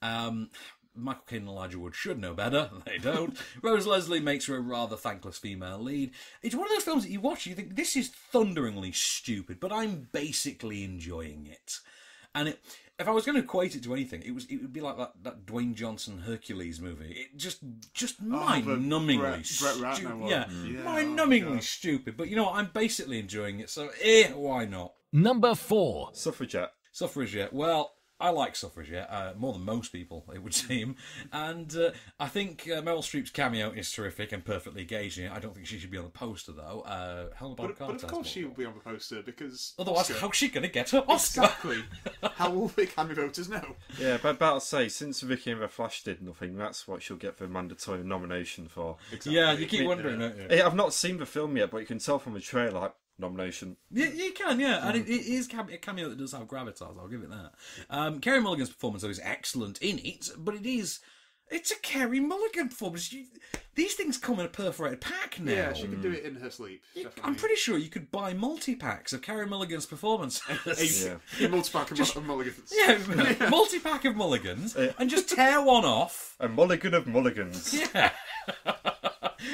Um... Michael Caine and Elijah Wood should know better. They don't. Rose Leslie makes her a rather thankless female lead. It's one of those films that you watch and you think, this is thunderingly stupid, but I'm basically enjoying it. And it, if I was going to equate it to anything, it was it would be like that, that Dwayne Johnson Hercules movie. It just just oh, mind-numbingly stupid. Yeah, yeah, mind-numbingly oh stupid. But you know what? I'm basically enjoying it, so eh, why not? Number four. Suffragette. Suffragette. Well... I like Suffragette, uh, more than most people, it would seem. And uh, I think uh, Meryl Streep's cameo is terrific and perfectly engaging. I don't think she should be on the poster, though. Uh, Helena Bonham Carter. But of course she will be on the poster, because... Otherwise, Oscar. How's she going to get her Oscar? Exactly. How will the Academy voters know? Yeah, but about to say, since Vicky and the Flash did nothing, that's what she'll get the mandatory nomination for. Exactly. Yeah, you keep wondering, yeah. don't you? I've not seen the film yet, but you can tell from the trailer, like, nomination. Yeah, you can, yeah. Mm. And it, it is a cameo that does have gravitas, I'll give it that. Um, Kerry Mulligan's performance, though, is excellent in it, but it is... It's a Kerry Mulligan performance. You, these things come in a perforated pack now. Yeah, she can do it in her sleep. You, I'm pretty sure you could buy multi-packs of Kerry Mulligan's performance. a yeah. multi-pack of, just, of Mulligans. Yeah, yeah. multi-pack of Mulligans, yeah. and just tear one off. A Mulligan of Mulligans. Yeah.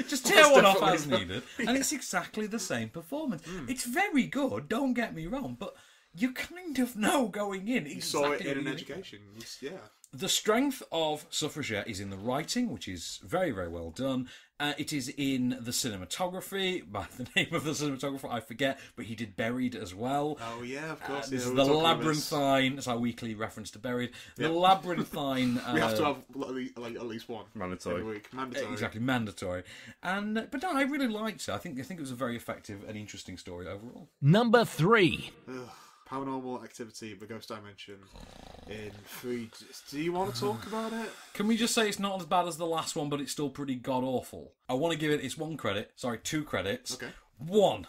Just tear well, one off as needed, yeah. and it's exactly the same performance. Mm. It's very good, don't get me wrong, but you kind of know going in. Exactly you saw it in an education, yeah. The strength of Suffragette is in the writing, which is very, very well done. Uh, it is in the cinematography. By the name of the cinematographer, I forget, but he did Buried as well. Oh, yeah, of course. Uh, this yeah, is the Labyrinthine. It's our weekly reference to Buried. The yeah. Labyrinthine. Uh, we have to have like, at least one. Mandatory. Every week. Mandatory. Exactly, mandatory. And uh, But no, I really liked it. I think, I think it was a very effective and interesting story overall. Number three. Ugh. Paranormal Activity, The Ghost Dimension in three D. Do you want to talk about it? Can we just say it's not as bad as the last one, but it's still pretty god-awful? I want to give it, it's one credit, sorry, two credits. Okay. One.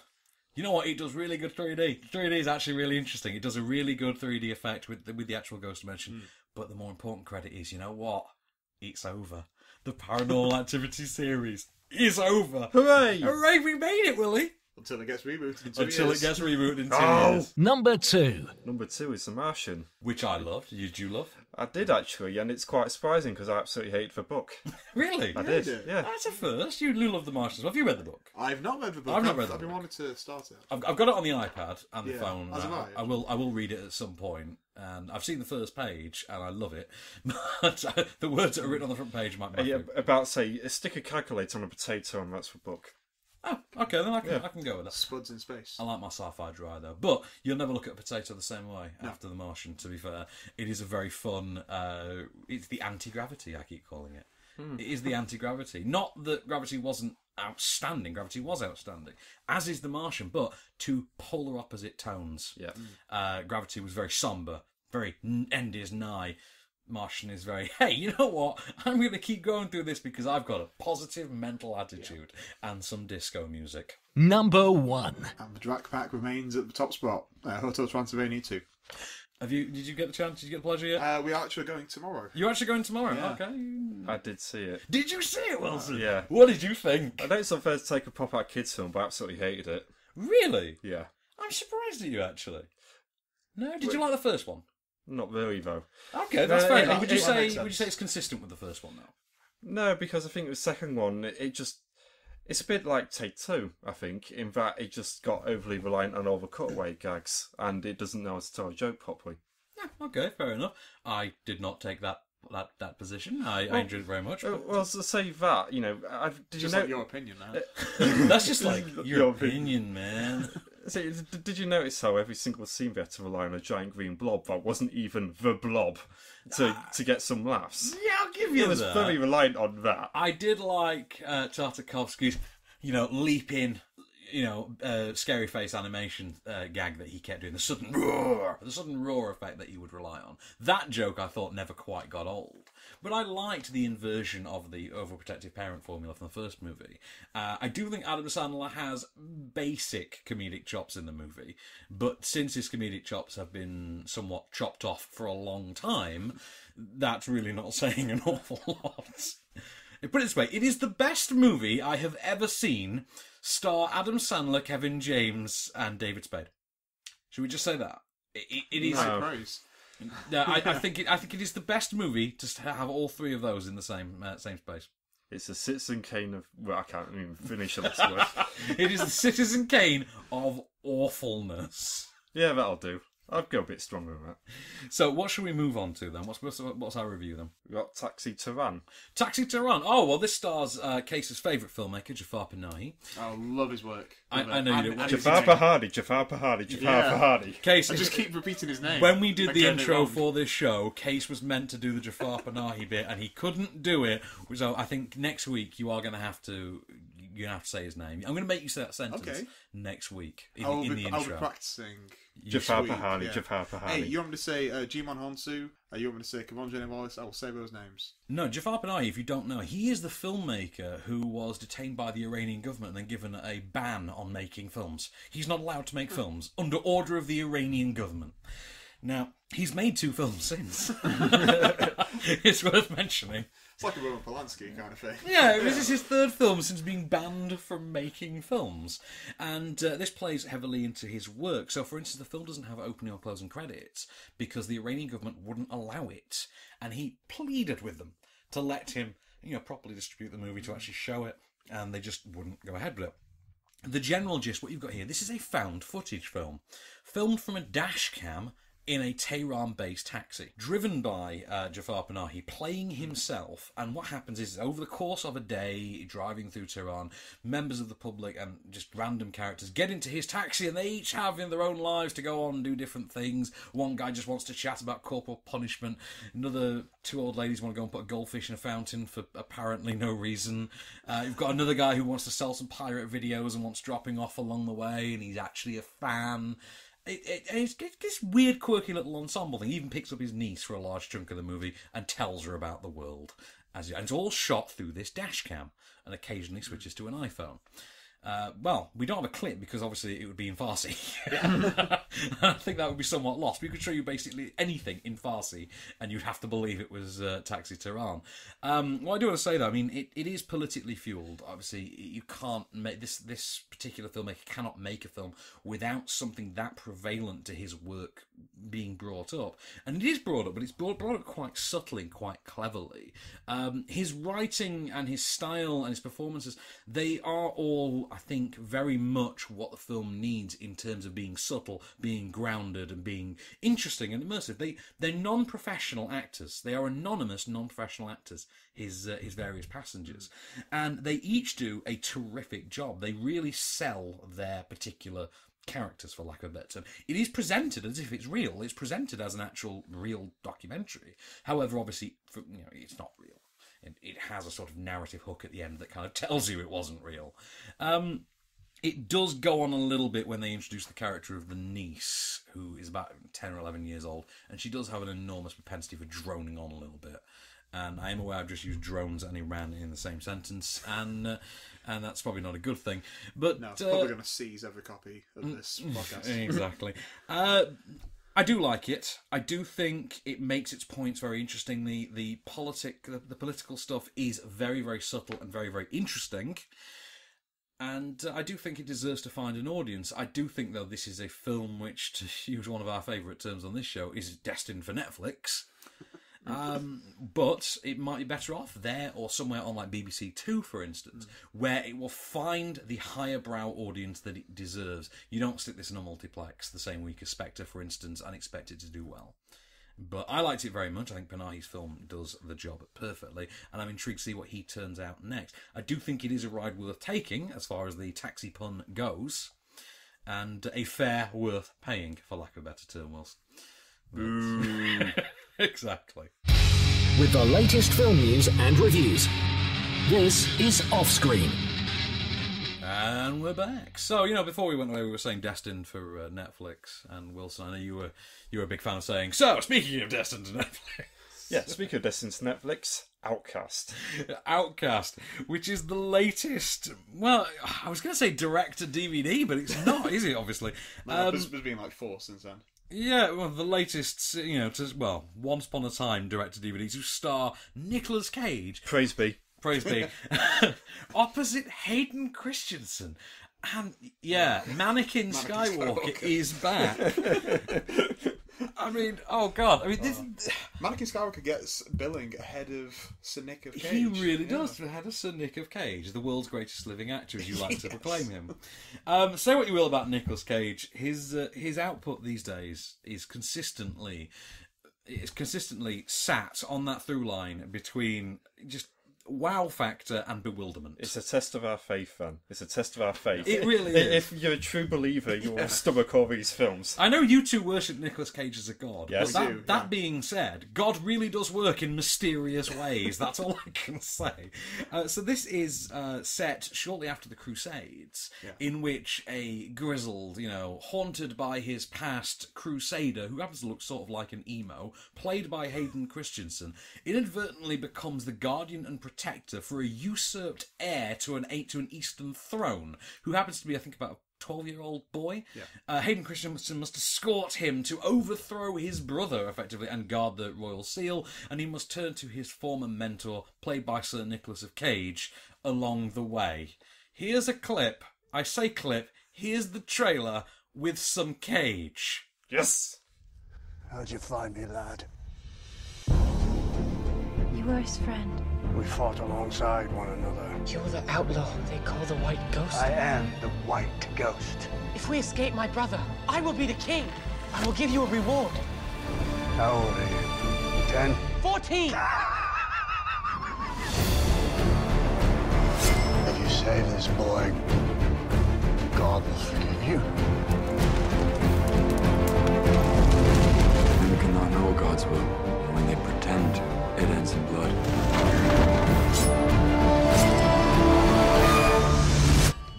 You know what? It does really good three D. three D is actually really interesting. It does a really good three D effect with the, with the actual Ghost Dimension. Mm. But the more important credit is, you know what? It's over. The Paranormal Activity series is over. Hooray! Hooray, we made it, Willie! Until it gets rebooted in two Until years. it gets rebooted in two oh. years. Number two. Number two is The Martian. Which I loved. Did you love? I did, actually, and it's quite surprising because I absolutely hated the book. Really? I yeah, did, did, yeah. That's a first. You love The Martian. Have you read the book? I've not read the book. I've not read I've, the I've book. I've wanted to start it. I've, I've got it on the iPad and the yeah, phone. As I, I, will, I will read it at some point. And I've seen the first page, and I love it. But the words that are written on the front page might matter. Yeah, about, say, stick a calculator on a potato and that's the book. Oh, okay, then I can yeah. I can go with that. Spuds in space. I like my sci-fi dry, though. But you'll never look at a potato the same way no. after The Martian, to be fair. It is a very fun... Uh, it's the anti-gravity, I keep calling it. mm. is the anti-gravity. Not that Gravity wasn't outstanding. Gravity was outstanding, as is The Martian, but two polar opposite tones. Yeah. Uh, Gravity was very sombre, very end is nigh. Martian is very, hey, you know what? I'm going to keep going through this because I've got a positive mental attitude yeah. and some disco music. Number one. And the Drac Pack remains at the top spot. Uh, Hotel Transylvania two. Have you? Did you get the chance? Did you get the pleasure yet? Uh, we are actually going tomorrow. You're actually going tomorrow? Yeah. Okay. I did see it. Did you see it, Wilson? Uh, yeah. What did you think? I know it's unfair to take a pop out kids film, but I absolutely hated it. Really? Yeah. I'm surprised at you, actually. No? Did Wait. you like the first one? Not really, though. Okay, that's uh, fair enough. Would you say would you say it's consistent with the first one, though? No, because I think the second one, it, it just... It's a bit like Take Two, I think, in that it just got overly reliant on all the cutaway gags, and it doesn't know how to tell a joke properly. Yeah, okay, fair enough. I did not take that that, that position. I, well, I enjoyed it very much. But... Uh, well, to say that, you know... I've, did just you know... like your opinion, man. That's just like your, your opinion, man. So, did you notice how every single scene they had to rely on a giant green blob that wasn't even the blob to to get some laughs? Yeah, I'll give you that. It was very reliant on that. I did like uh, Tartakovsky's, you know, leaping, you know, uh, scary face animation uh, gag that he kept doing. The sudden roar, the sudden roar effect that he would rely on. That joke I thought never quite got old. But I liked the inversion of the overprotective parent formula from the first movie. Uh, I do think Adam Sandler has basic comedic chops in the movie, but since his comedic chops have been somewhat chopped off for a long time, that's really not saying an awful lot. Put it this way, it is the best movie I have ever seen star Adam Sandler, Kevin James, and David Spade. Should we just say that? It, it, it is... No. No, I, I think it, I think it is the best movie to have all three of those in the same uh, same space. It's the Citizen Kane of well, I can't even finish on this word. It is the Citizen Kane of awfulness. Yeah, that'll do. I'd go a bit stronger than that. So, what should we move on to then? What's what's, what's our review then? We've got Taxi Tehran. Taxi Tehran. Oh, well, this stars uh, Case's favourite filmmaker, Jafar Panahi. I love his work. I, I know and, you do. Jafar Panahi, Jafar Panahi, Jafar yeah. Panahi. Case, I just keep repeating his name. When we did the intro for this show, Case was meant to do the Jafar Panahi bit, and he couldn't do it. So, I think next week you are going to have to. You have to say his name. I'm going to make you say that sentence okay. next week in, in be, the intro. I'll be practising. Jafar Panahi, yeah. Jafar Pahani. Hey, you want me to say uh, Djimon Hounsou? Uh, you want me to say Kevanjane Wallace? I will say those names. No, Jafar Panahi, if you don't know, he is the filmmaker who was detained by the Iranian government and then given a ban on making films. He's not allowed to make films under order of the Iranian government. Now, he's made two films since. It's worth mentioning. It's like a Roman Polanski kind of thing. Yeah, this is his third film since being banned from making films. And uh, this plays heavily into his work. So, for instance, the film doesn't have opening or closing credits because the Iranian government wouldn't allow it. And he pleaded with them to let him, you know, properly distribute the movie to actually show it. And they just wouldn't go ahead with it. The general gist, what you've got here, this is a found footage film. Filmed from a dash cam in a Tehran-based taxi, driven by uh, Jafar Panahi, playing himself. And what happens is, over the course of a day, driving through Tehran, members of the public and just random characters get into his taxi, and they each have in their own lives to go on and do different things. One guy just wants to chat about corporal punishment. Another two old ladies want to go and put a goldfish in a fountain for apparently no reason. Uh, you've got another guy who wants to sell some pirate videos and wants dropping off along the way, and he's actually a fan. It, it, it's, it's this weird, quirky little ensemble thing. He even picks up his niece for a large chunk of the movie and tells her about the world. As, and it's all shot through this dash cam and occasionally switches to an iPhone. Uh, well, we don't have a clip because obviously it would be in Farsi. I think that would be somewhat lost. We could show you basically anything in Farsi and you'd have to believe it was uh, Taxi Tehran. Um, well, I do want to say though, I mean, it, it is politically fueled. Obviously, you can't make this, this particular filmmaker cannot make a film without something that prevalent to his work being brought up. And it is brought up, but it's brought, brought up quite subtly and quite cleverly. Um, his writing and his style and his performances, they are all, I think, very much what the film needs in terms of being subtle, being grounded, and being interesting and immersive. They, they're non-professional actors. They are anonymous non-professional actors, his, uh, his various passengers. And they each do a terrific job. They really sell their particular characters, for lack of a better term. It is presented as if it's real. It's presented as an actual real documentary. However, obviously, for, you know, it's not real. it, it has a sort of narrative hook at the end that kind of tells you it wasn't real. Um, it does go on a little bit when they introduce the character of the niece, who is about ten or eleven years old, and she does have an enormous propensity for droning on a little bit. And I am aware I've just used drones and Iran in the same sentence, and uh, and that's probably not a good thing. But no, it's probably uh, going to seize every copy of this podcast. Exactly. Uh, I do like it. I do think it makes its points very interesting. The the politic, the, the political stuff is very, very subtle and very, very interesting. And uh, I do think it deserves to find an audience. I do think, though, this is a film which, to use one of our favourite terms on this show, is destined for Netflix. Um, but it might be better off there or somewhere on like B B C Two, for instance, mm. where it will find the higher brow audience that it deserves. You don't stick this in a multiplex the same week as Spectre, for instance, and expect it to do well. But I liked it very much. I think Panahi's film does the job perfectly, and I'm intrigued to see what he turns out next. I do think it is a ride worth taking as far as the taxi pun goes, and a fare worth paying, for lack of a better term, Wilson. But... Exactly. With the latest film news and reviews, this is Offscreen. And we're back. So, you know, before we went away, we were saying destined for uh, Netflix. And Wilson, I know you were you were a big fan of saying, so, speaking of destined to Netflix. Yeah, speaking of destined to Netflix, Outcast. Outcast, which is the latest, well, I was going to say direct-to-D V D, but it's not, is it, obviously? No, um, there's been like four since then. Yeah, well, the latest, you know, to, well, Once Upon a Time, direct-to-D V D, to star Nicolas Cage. Praise be. Praise be. Opposite Hayden Christensen. And, yeah, Mannequin, Mannequin Skywalker, Skywalker is back. I mean, oh, God. I mean, this... Uh, Mannequin Skywalker gets billing ahead of Sir Nick of Cage. He really yeah. does. Ahead of Sir Nick of Cage, the world's greatest living actor, as you like yes. to proclaim him. Um, say what you will about Nicolas Cage, his uh, his output these days is consistently is consistently sat on that through line between just wow factor and bewilderment. It's a test of our faith, then. It's a test of our faith. It really is. If you're a true believer, you'll yeah. stomach all these films. I know you two worship Nicolas Cage as a god. Yes, but that, do, that yeah. being said, God really does work in mysterious ways. That's all I can say. Uh, so this is uh, set shortly after the Crusades, yeah. in which a grizzled, you know, haunted by his past crusader, who happens to look sort of like an emo, played by Hayden Christensen, inadvertently becomes the guardian and protector protector for a usurped heir to an to an eastern throne, who happens to be, I think, about a twelve-year-old boy. Yeah. Uh, Hayden Christensen must escort him to overthrow his brother, effectively, and guard the royal seal, and he must turn to his former mentor, played by Sir Nicolas of Cage, along the way. Here's a clip. I say clip. Here's the trailer with some Cage. Yes! How'd you find me, lad? You were his friend. We fought alongside one another. You're the outlaw they call the White Ghost. I am the White Ghost. If we escape my brother, I will be the king. I will give you a reward. How old are you? Ten? Fourteen! If you save this boy, God will forgive you. Men cannot know God's will when they pretend it ends in blood.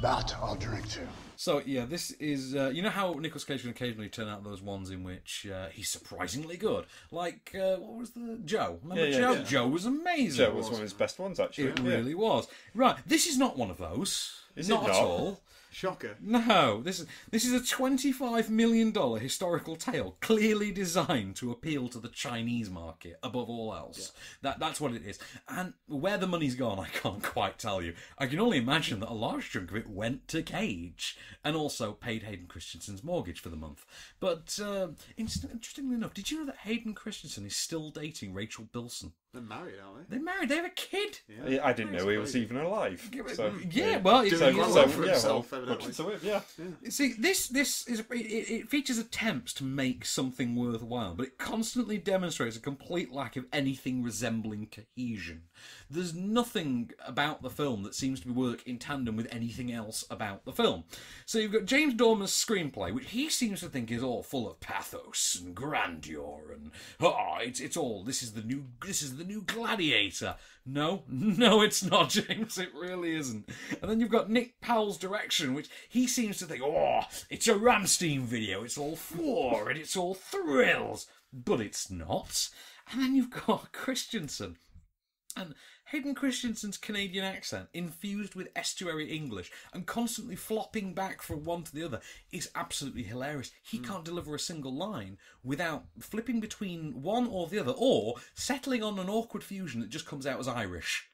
That I'll drink to. So, yeah, this is... Uh, you know how Nicolas Cage can occasionally turn out those ones in which uh, he's surprisingly good? Like, uh, what was the... Joe. Remember yeah, Joe? Yeah, yeah. Joe was amazing. Joe was one of his best ones, actually. It yeah. really was. Right, this is not one of those. Is not it not? At all. Shocker. No, this is this is a twenty-five million dollars historical tale, clearly designed to appeal to the Chinese market above all else. Yeah. That That's what it is. And where the money's gone, I can't quite tell you. I can only imagine that a large chunk of it went to Cage and also paid Hayden Christensen's mortgage for the month. But uh, interestingly enough, did you know that Hayden Christensen is still dating Rachel Bilson? They're married, aren't they? They're married. They have a kid. Yeah. I didn't know he was even alive. So. Yeah, well, he's doing well for himself, evidently. Yeah. See, this this is it, it features attempts to make something worthwhile, but it constantly demonstrates a complete lack of anything resembling cohesion. There's nothing about the film that seems to work in tandem with anything else about the film. So you've got James Dormer's screenplay, which he seems to think is all full of pathos and grandeur, and oh, it's it's all this is the new this is the the new Gladiator. No, no, it's not, James. It really isn't. And then you've got Nick Powell's direction, which he seems to think, oh, it's a Rammstein video. It's all four and it's all thrills. But it's not. And then you've got Christensen. And Hayden Christensen's Canadian accent, infused with estuary English and constantly flopping back from one to the other, is absolutely hilarious. He mm. can't deliver a single line without flipping between one or the other, or settling on an awkward fusion that just comes out as Irish.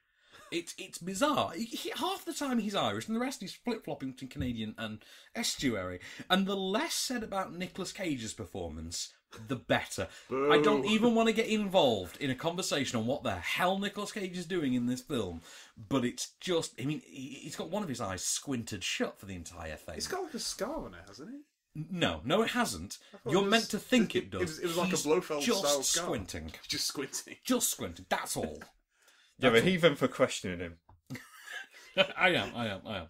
It's it's bizarre. He, half the time he's Irish, and the rest he's flip-flopping between Canadian and estuary. And the less said about Nicolas Cage's performance, the better. Boo. I don't even want to get involved in a conversation on what the hell Nicolas Cage is doing in this film, but it's just, I mean, he's got one of his eyes squinted shut for the entire thing. It's got like a scar on it, hasn't it? No, no, it hasn't. You're it was, meant to think it, it does. It was, it was like he's a Blofeld style scar. Just squinting. Just squinting. Just squinting. That's all. Yeah, but he went for questioning him. I am, I am, I am.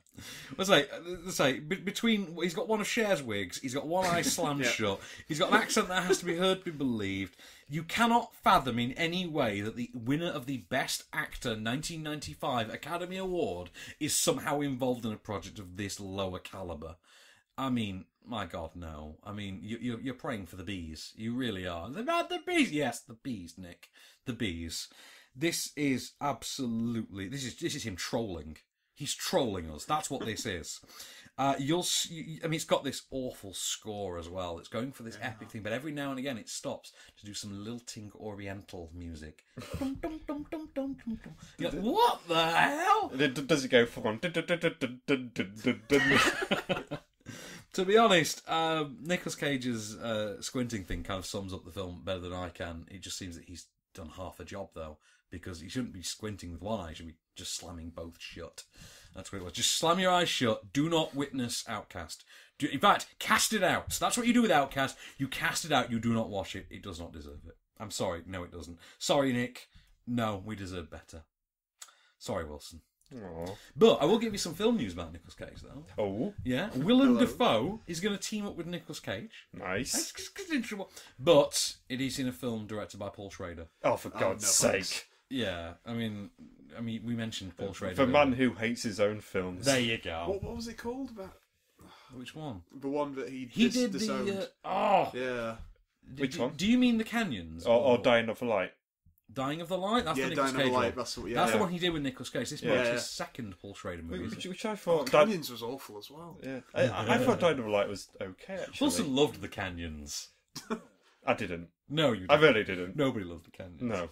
Let's say, let's say, between, he's got one of Cher's wigs, he's got one eye slammed yeah. shut, he's got an accent that has to be heard to be believed. You cannot fathom in any way that the winner of the Best Actor nineteen ninety-five Academy Award is somehow involved in a project of this lower calibre. I mean, my God, no. I mean, you, you're, you're praying for the bees. You really are. They're not the bees. Yes, the bees, Nick. The bees. This is absolutely, this is this is him trolling. He's trolling us. That's what this is. Uh, you'll, you, I mean, it's got this awful score as well. It's going for this yeah. epic thing, but every now and again it stops to do some lilting Oriental music. Dum, dum, dum, dum, dum, dum, dum. You're like, what the hell? Does it go for one? To be honest, uh, Nicolas Cage's uh, squinting thing kind of sums up the film better than I can. It just seems that he's done half a job though, because he shouldn't be squinting with one eye, he should be just slamming both shut. That's what it was. Just slam your eyes shut. Do not witness Outcast. Do, in fact, cast it out. So that's what you do with Outcast. You cast it out. You do not watch it. It does not deserve it. I'm sorry. No, it doesn't. Sorry, Nick. No, we deserve better. Sorry, Wilson. Aww. But I will give you some film news about Nicolas Cage, though. Oh, yeah. Willem Dafoe is going to team up with Nicolas Cage. Nice. But it is in a film directed by Paul Schrader. Oh, for God's oh, no, sake! Thanks. Yeah, I mean, I mean, we mentioned Paul Schrader. The man who hates his own films. There you go. What, what was it called? About which one? The one that he he dis did disowned. The uh, oh yeah. D which one? Do you mean The Canyons or, or, or Dying of the Light? Dying of the Light? That's yeah, the Dying of the Light. That's, what, yeah, that's yeah. the one he did with Nicolas Cage. This yeah, was yeah. his second Paul Schrader movie. Which, which I thought... Well, Canyons was awful as well. Yeah, I, I, I thought Dying of the Light was okay, actually. Wilson loved The Canyons. I didn't. No, you didn't. I really didn't. Nobody loved The Canyons. No.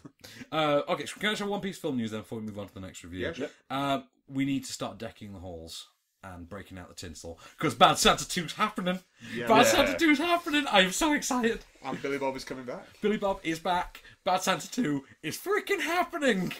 Uh, okay, so can I show One Piece film news then before we move on to the next review? Yep. Yep. Uh, we need to start decking the halls and breaking out the tinsel, because Bad Santa two's happening. Yeah. Bad yeah. Santa two's happening. I am so excited. And Billy Bob is coming back. Billy Bob is back. Bad Santa two is freaking happening.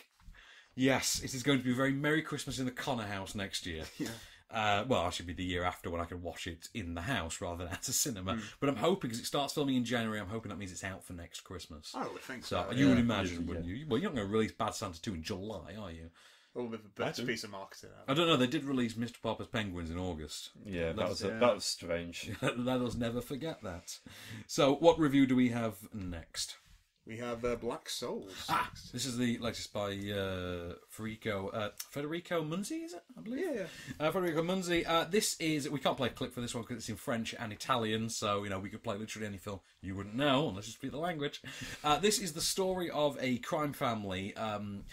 Yes, it is going to be a very Merry Christmas in the Connor house next year. Yeah. Uh, well, I should be the year after, when I can watch it in the house rather than at a cinema. Mm. But I'm hoping, because it starts filming in January, I'm hoping that means it's out for next Christmas. I would think so. so. You yeah. would imagine, yeah. wouldn't you? Well, you're not going to release Bad Santa two in July, are you? Oh, the best piece of marketing. I, I don't know. They did release Mister Popper's Penguins in August. Yeah, that was a, yeah. that was strange. Let us never forget that. So, what review do we have next? We have uh, Black Souls. Ah, this is the latest by uh, Federico uh, Federico Munzi, is it? I believe. Yeah, yeah. Uh, Federico Munzi. Uh, this is. We can't play a clip for this one because it's in French and Italian. So you know we could play literally any film. You wouldn't know unless you speak the language. Uh, this is the story of a crime family. Um,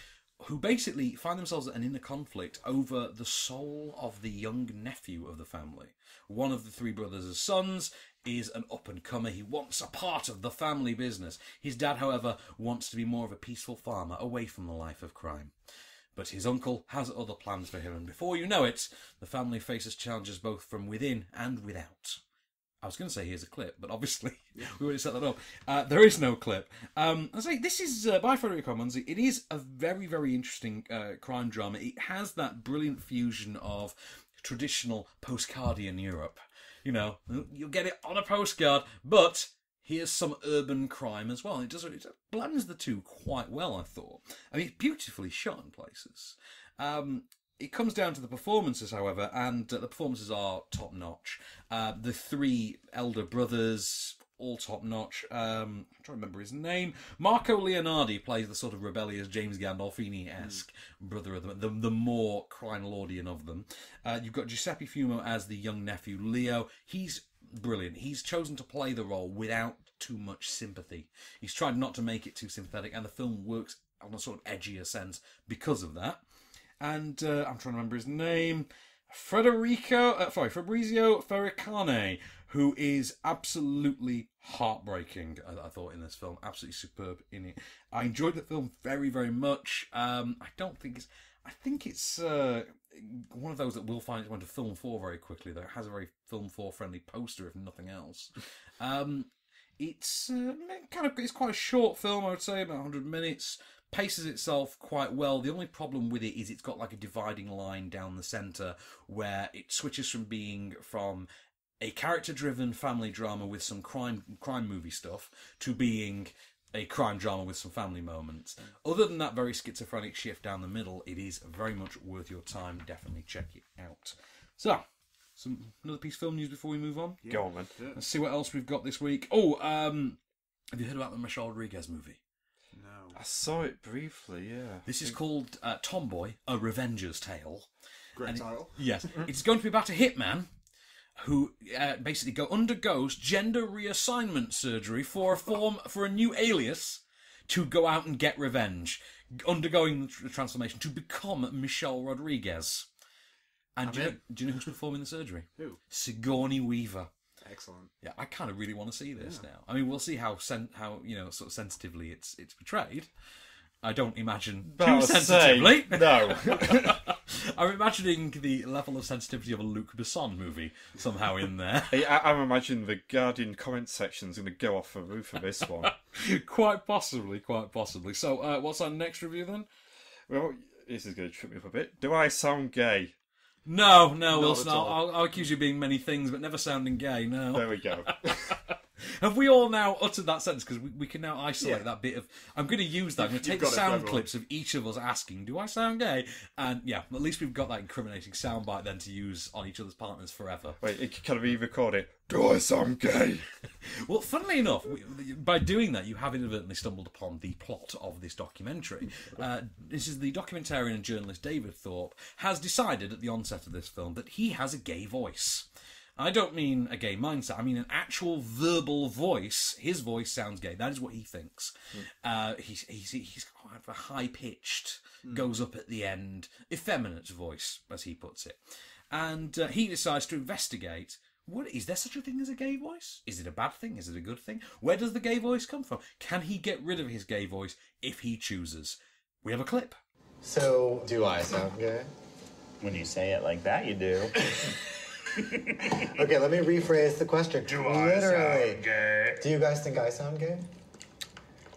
who basically find themselves in an inner conflict over the soul of the young nephew of the family. One of the three brothers' sons is an up-and-comer. He wants a part of the family business. His dad, however, wants to be more of a peaceful farmer, away from the life of crime. But his uncle has other plans for him, and before you know it, the family faces challenges both from within and without. I was going to say here's a clip, but obviously we already set that up. Uh, there is no clip. Um, I say this is uh, by Federico Munzi. It is a very, very interesting uh, crime drama. It has that brilliant fusion of traditional postcardian Europe. You know, you'll get it on a postcard, but here's some urban crime as well. It does it blends the two quite well, I thought. I mean, it's beautifully shot in places. Um, It comes down to the performances, however, and uh, the performances are top-notch. Uh, the three elder brothers all top notch. Um, I'm trying to remember his name. Marco Leonardi plays the sort of rebellious James Gandolfini-esque mm. brother of them, the, the more crime-laudian of them. Uh, you've got Giuseppe Fumo as the young nephew Leo. He's brilliant. He's chosen to play the role without too much sympathy. He's tried not to make it too sympathetic, and the film works on a sort of edgier sense because of that. And uh, I'm trying to remember his name. Federico, uh, sorry, Fabrizio Ferricane, who is absolutely heartbreaking, I, I thought, in this film. Absolutely superb in it. I enjoyed the film very, very much. Um, I don't think it's... I think it's uh, one of those that will find its way to Film four very quickly, though. It has a very Film four friendly poster, if nothing else. Um, it's uh, kind of it's quite a short film, I would say, about one hundred minutes. Paces itself quite well. The only problem with it is it's got like a dividing line down the centre where it switches from being from a character-driven family drama with some crime crime movie stuff to being a crime drama with some family moments. Other than that very schizophrenic shift down the middle, it is very much worth your time. Definitely check it out. So, some another piece of film news before we move on? Yeah. Go on, man. Yeah. Let's see what else we've got this week. Oh, um, have you heard about the Michelle Rodriguez movie? No. I saw it briefly, yeah. This is called uh, Tomboy, A Revenger's Tale. Great title. It, yes. It's going to be about a hitman who uh, basically go undergoes gender reassignment surgery for a form for a new alias to go out and get revenge, undergoing the transformation to become Michelle Rodriguez. And do you, know, do you know who's performing the surgery? Who? Sigourney Weaver. Excellent. Yeah, I kind of really want to see this yeah. now. I mean, we'll see how sen how you know sort of sensitively it's it's portrayed. I don't imagine but too I'll sensitively. Say, no, I'm imagining the level of sensitivity of a Luc Besson movie somehow in there. I, I'm imagining the Guardian comment section's going to go off the roof of this one. Quite possibly, quite possibly. So, uh, what's our next review then? Well, this is going to trip me up a bit. Do I sound gay? No, no, Wilson, I'll, I'll, I'll accuse you of being many things, but never sounding gay, no. There we go. Have we all now uttered that sentence? Because we, we can now isolate yeah. that bit of... I'm going to use that. I'm going to take the sound clips of each of us asking, do I sound gay? And, yeah, at least we've got that incriminating soundbite then to use on each other's partners forever. Wait, can we record it? Do I sound gay? Well, funnily enough, we, by doing that, you have inadvertently stumbled upon the plot of this documentary. Uh, this is the documentarian and journalist David Thorpe has decided at the onset of this film that he has a gay voice. I don't mean a gay mindset. I mean an actual verbal voice. His voice sounds gay. That is what he thinks. Mm. Uh, he's, he's, he's quite a high-pitched, mm. goes up at the end, effeminate voice, as he puts it. And uh, he decides to investigate, what, is there such a thing as a gay voice? Is it a bad thing? Is it a good thing? Where does the gay voice come from? Can he get rid of his gay voice if he chooses? We have a clip. So, do I sound gay? When you say it like that, you do. Okay, let me rephrase the question. Do I Literally, sound gay? Do you guys think I sound gay?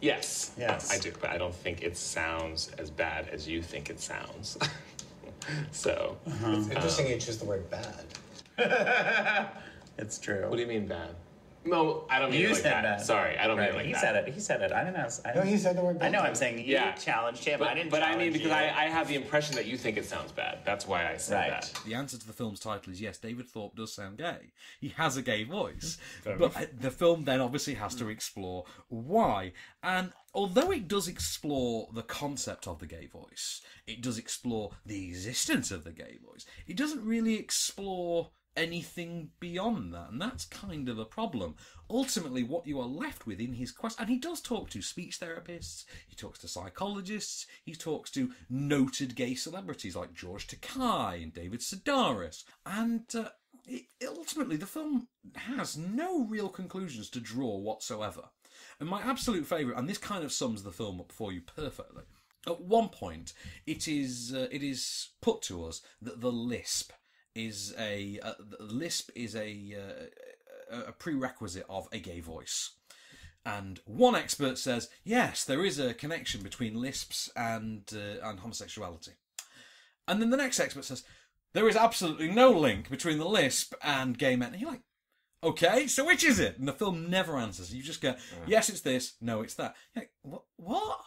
Yes. Yes. I do, but I don't think it sounds as bad as you think it sounds. So... Uh-huh. It's interesting um, you choose the word bad. It's true. What do you mean bad? No, I don't mean you it like that. that. Sorry, I don't right. mean it like he that. He said it. He said it. I didn't ask. I didn't, no, he said the word. Bad I know. Time. I'm saying you yeah. challenged him. But I didn't. But I mean, because you. I, I have the impression that you think it sounds bad. That's why I said right. that. The answer to the film's title is yes. David Thorpe does sound gay. He has a gay voice. Fair but enough. The film then obviously has to explore why. And although it does explore the concept of the gay voice, it does explore the existence of the gay voice. It doesn't really explore anything beyond that, and that's kind of a problem. Ultimately, what you are left with in his quest, and he does talk to speech therapists, he talks to psychologists, he talks to noted gay celebrities like George Takei and David Sedaris, and uh, it, ultimately the film has no real conclusions to draw whatsoever. And my absolute favourite, and this kind of sums the film up for you perfectly, at one point it is, uh, it is put to us that the lisp is a uh, lisp is a, uh, a prerequisite of a gay voice, and one expert says yes, there is a connection between lisps and uh, and homosexuality, and then the next expert says there is absolutely no link between the lisp and gay men. And you're like, okay, so which is it? And the film never answers. You just go, yeah. yes, it's this. No, it's that. You're like, what? What?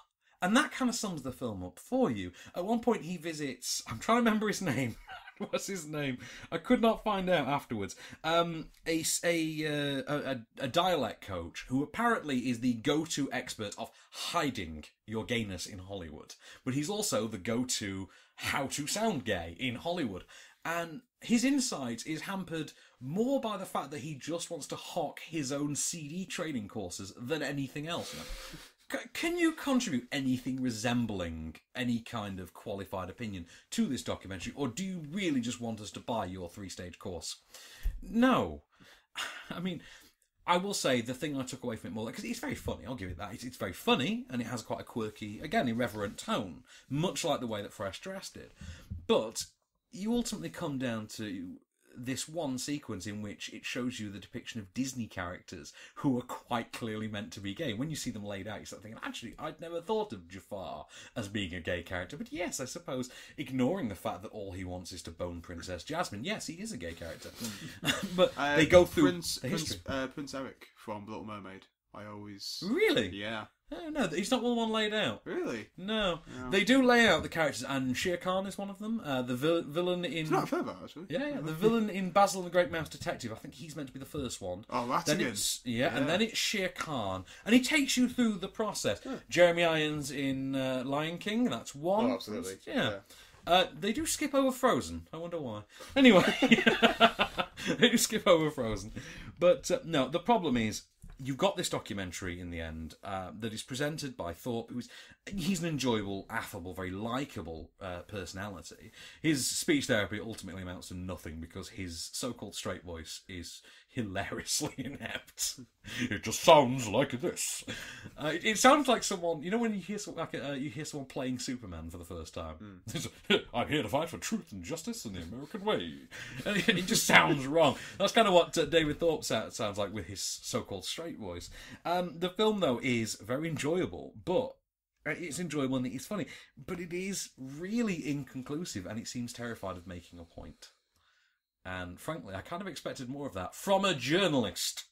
And that kind of sums the film up for you. At one point, he visits. I'm trying to remember his name. what's his name? I could not find out afterwards. Um, a a, uh, a a dialect coach who apparently is the go-to expert of hiding your gayness in Hollywood, but he's also the go-to how to sound gay in Hollywood. And his insight is hampered more by the fact that he just wants to hawk his own C D training courses than anything else. C- can you contribute anything resembling any kind of qualified opinion to this documentary, or do you really just want us to buy your three-stage course? No. I mean, I will say the thing I took away from it more, because it's very funny, I'll give it that. It's, it's very funny, and it has quite a quirky, again, irreverent tone, much like the way that Fresh Dressed did. But you ultimately come down to this one sequence in which it shows you the depiction of Disney characters who are quite clearly meant to be gay. When you see them laid out, you start thinking, actually, I'd never thought of Jafar as being a gay character. But yes, I suppose, ignoring the fact that all he wants is to bone Princess Jasmine, yes, he is a gay character. But uh, they go through Prince, the history. Prince, uh, Prince Eric from Little Mermaid. I always... Really? Yeah. Oh, no, he's not the one laid out. Really? No. no. They do lay out the characters, and Shere Khan is one of them. Uh, the vil- villain in... It's not fair, actually. Yeah, yeah. The villain in Basil and the Great Mouse Detective, I think he's meant to be the first one. Oh, that's then it's, yeah, yeah, and then it's Shere Khan. And he takes you through the process. Yeah. Jeremy Irons in uh, Lion King, that's one. Oh, absolutely. That's, yeah. yeah. Uh, they do skip over Frozen. I wonder why. Anyway. They do skip over Frozen. But, uh, no, the problem is, you've got this documentary in the end uh, that is presented by Thorpe, who's he's an enjoyable, affable, very likeable uh, personality. His speech therapy ultimately amounts to nothing because his so-called straight voice is hilariously inept. It just sounds like this. Uh, it, it sounds like someone, you know, when you hear some, like uh, you hear someone playing Superman for the first time. Mm. I'm here to fight for truth and justice in the American way. And it, it just sounds wrong. That's kind of what uh, David Thorpe sounds like with his so-called straight voice. Um, the film, though, is very enjoyable, but it's enjoyable and it's funny, but it is really inconclusive, and it seems terrified of making a point. And frankly, I kind of expected more of that from a journalist.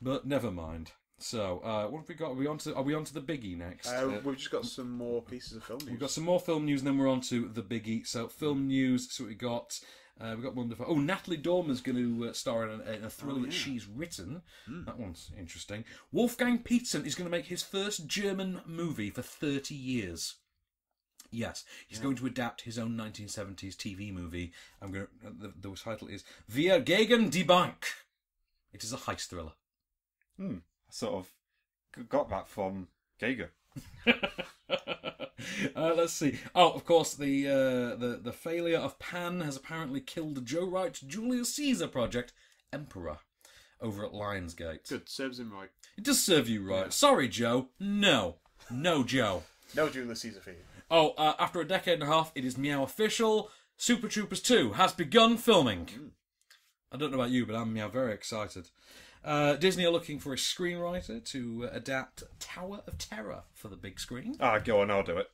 But never mind. So, uh, what have we got? Are we on to, are we on to the biggie next? Uh, we've just got some more pieces of film news. We've got some more film news, and then we're on to the biggie. So, film news, so we got... Uh, we've got wonderful. Oh, Natalie Dormer's going to uh, star in a, in a thriller oh, yeah. that she's written. Mm. That one's interesting. Wolfgang Petersen is going to make his first German movie for thirty years. Yes, he's yeah. going to adapt his own nineteen seventies T V movie. I'm going. To, the, the title is Wir gegen die Bank. It is a heist thriller. Hmm. I sort of got that from Geiger. Uh, let's see. Oh, of course, the, uh, the the failure of Pan has apparently killed Joe Wright's Julius Caesar project, Emperor, over at Lionsgate. Good, serves him right. It does serve you right. Yeah. Sorry, Joe. No. No, Joe. No Julius Caesar for you. Oh, uh, after a decade and a half, it is meow official. Super Troopers two has begun filming. Mm. I don't know about you, but I'm meow very excited. Uh, Disney are looking for a screenwriter to uh, adapt Tower of Terror for the big screen. Ah, go on, I'll do it.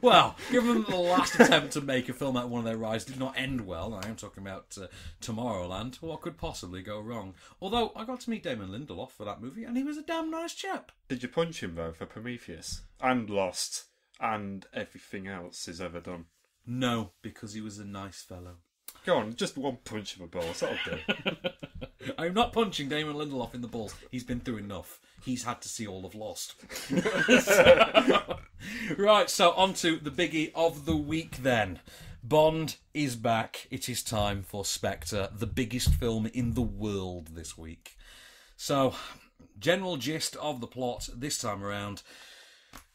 Well, given the last attempt to make a film out of one of their rides did not end well, I am talking about uh, Tomorrowland, what could possibly go wrong? Although, I got to meet Damon Lindelof for that movie, and he was a damn nice chap. Did you punch him, though, for Prometheus? And Lost, and everything else he's ever done? No, because he was a nice fellow. Go on, just one punch of a balls, that'll do. I'm not punching Damon Lindelof in the balls. He's been through enough. He's had to see all of Lost. So, right, so on to the biggie of the week then. Bond is back. It is time for Spectre, the biggest film in the world this week. So, general gist of the plot this time around.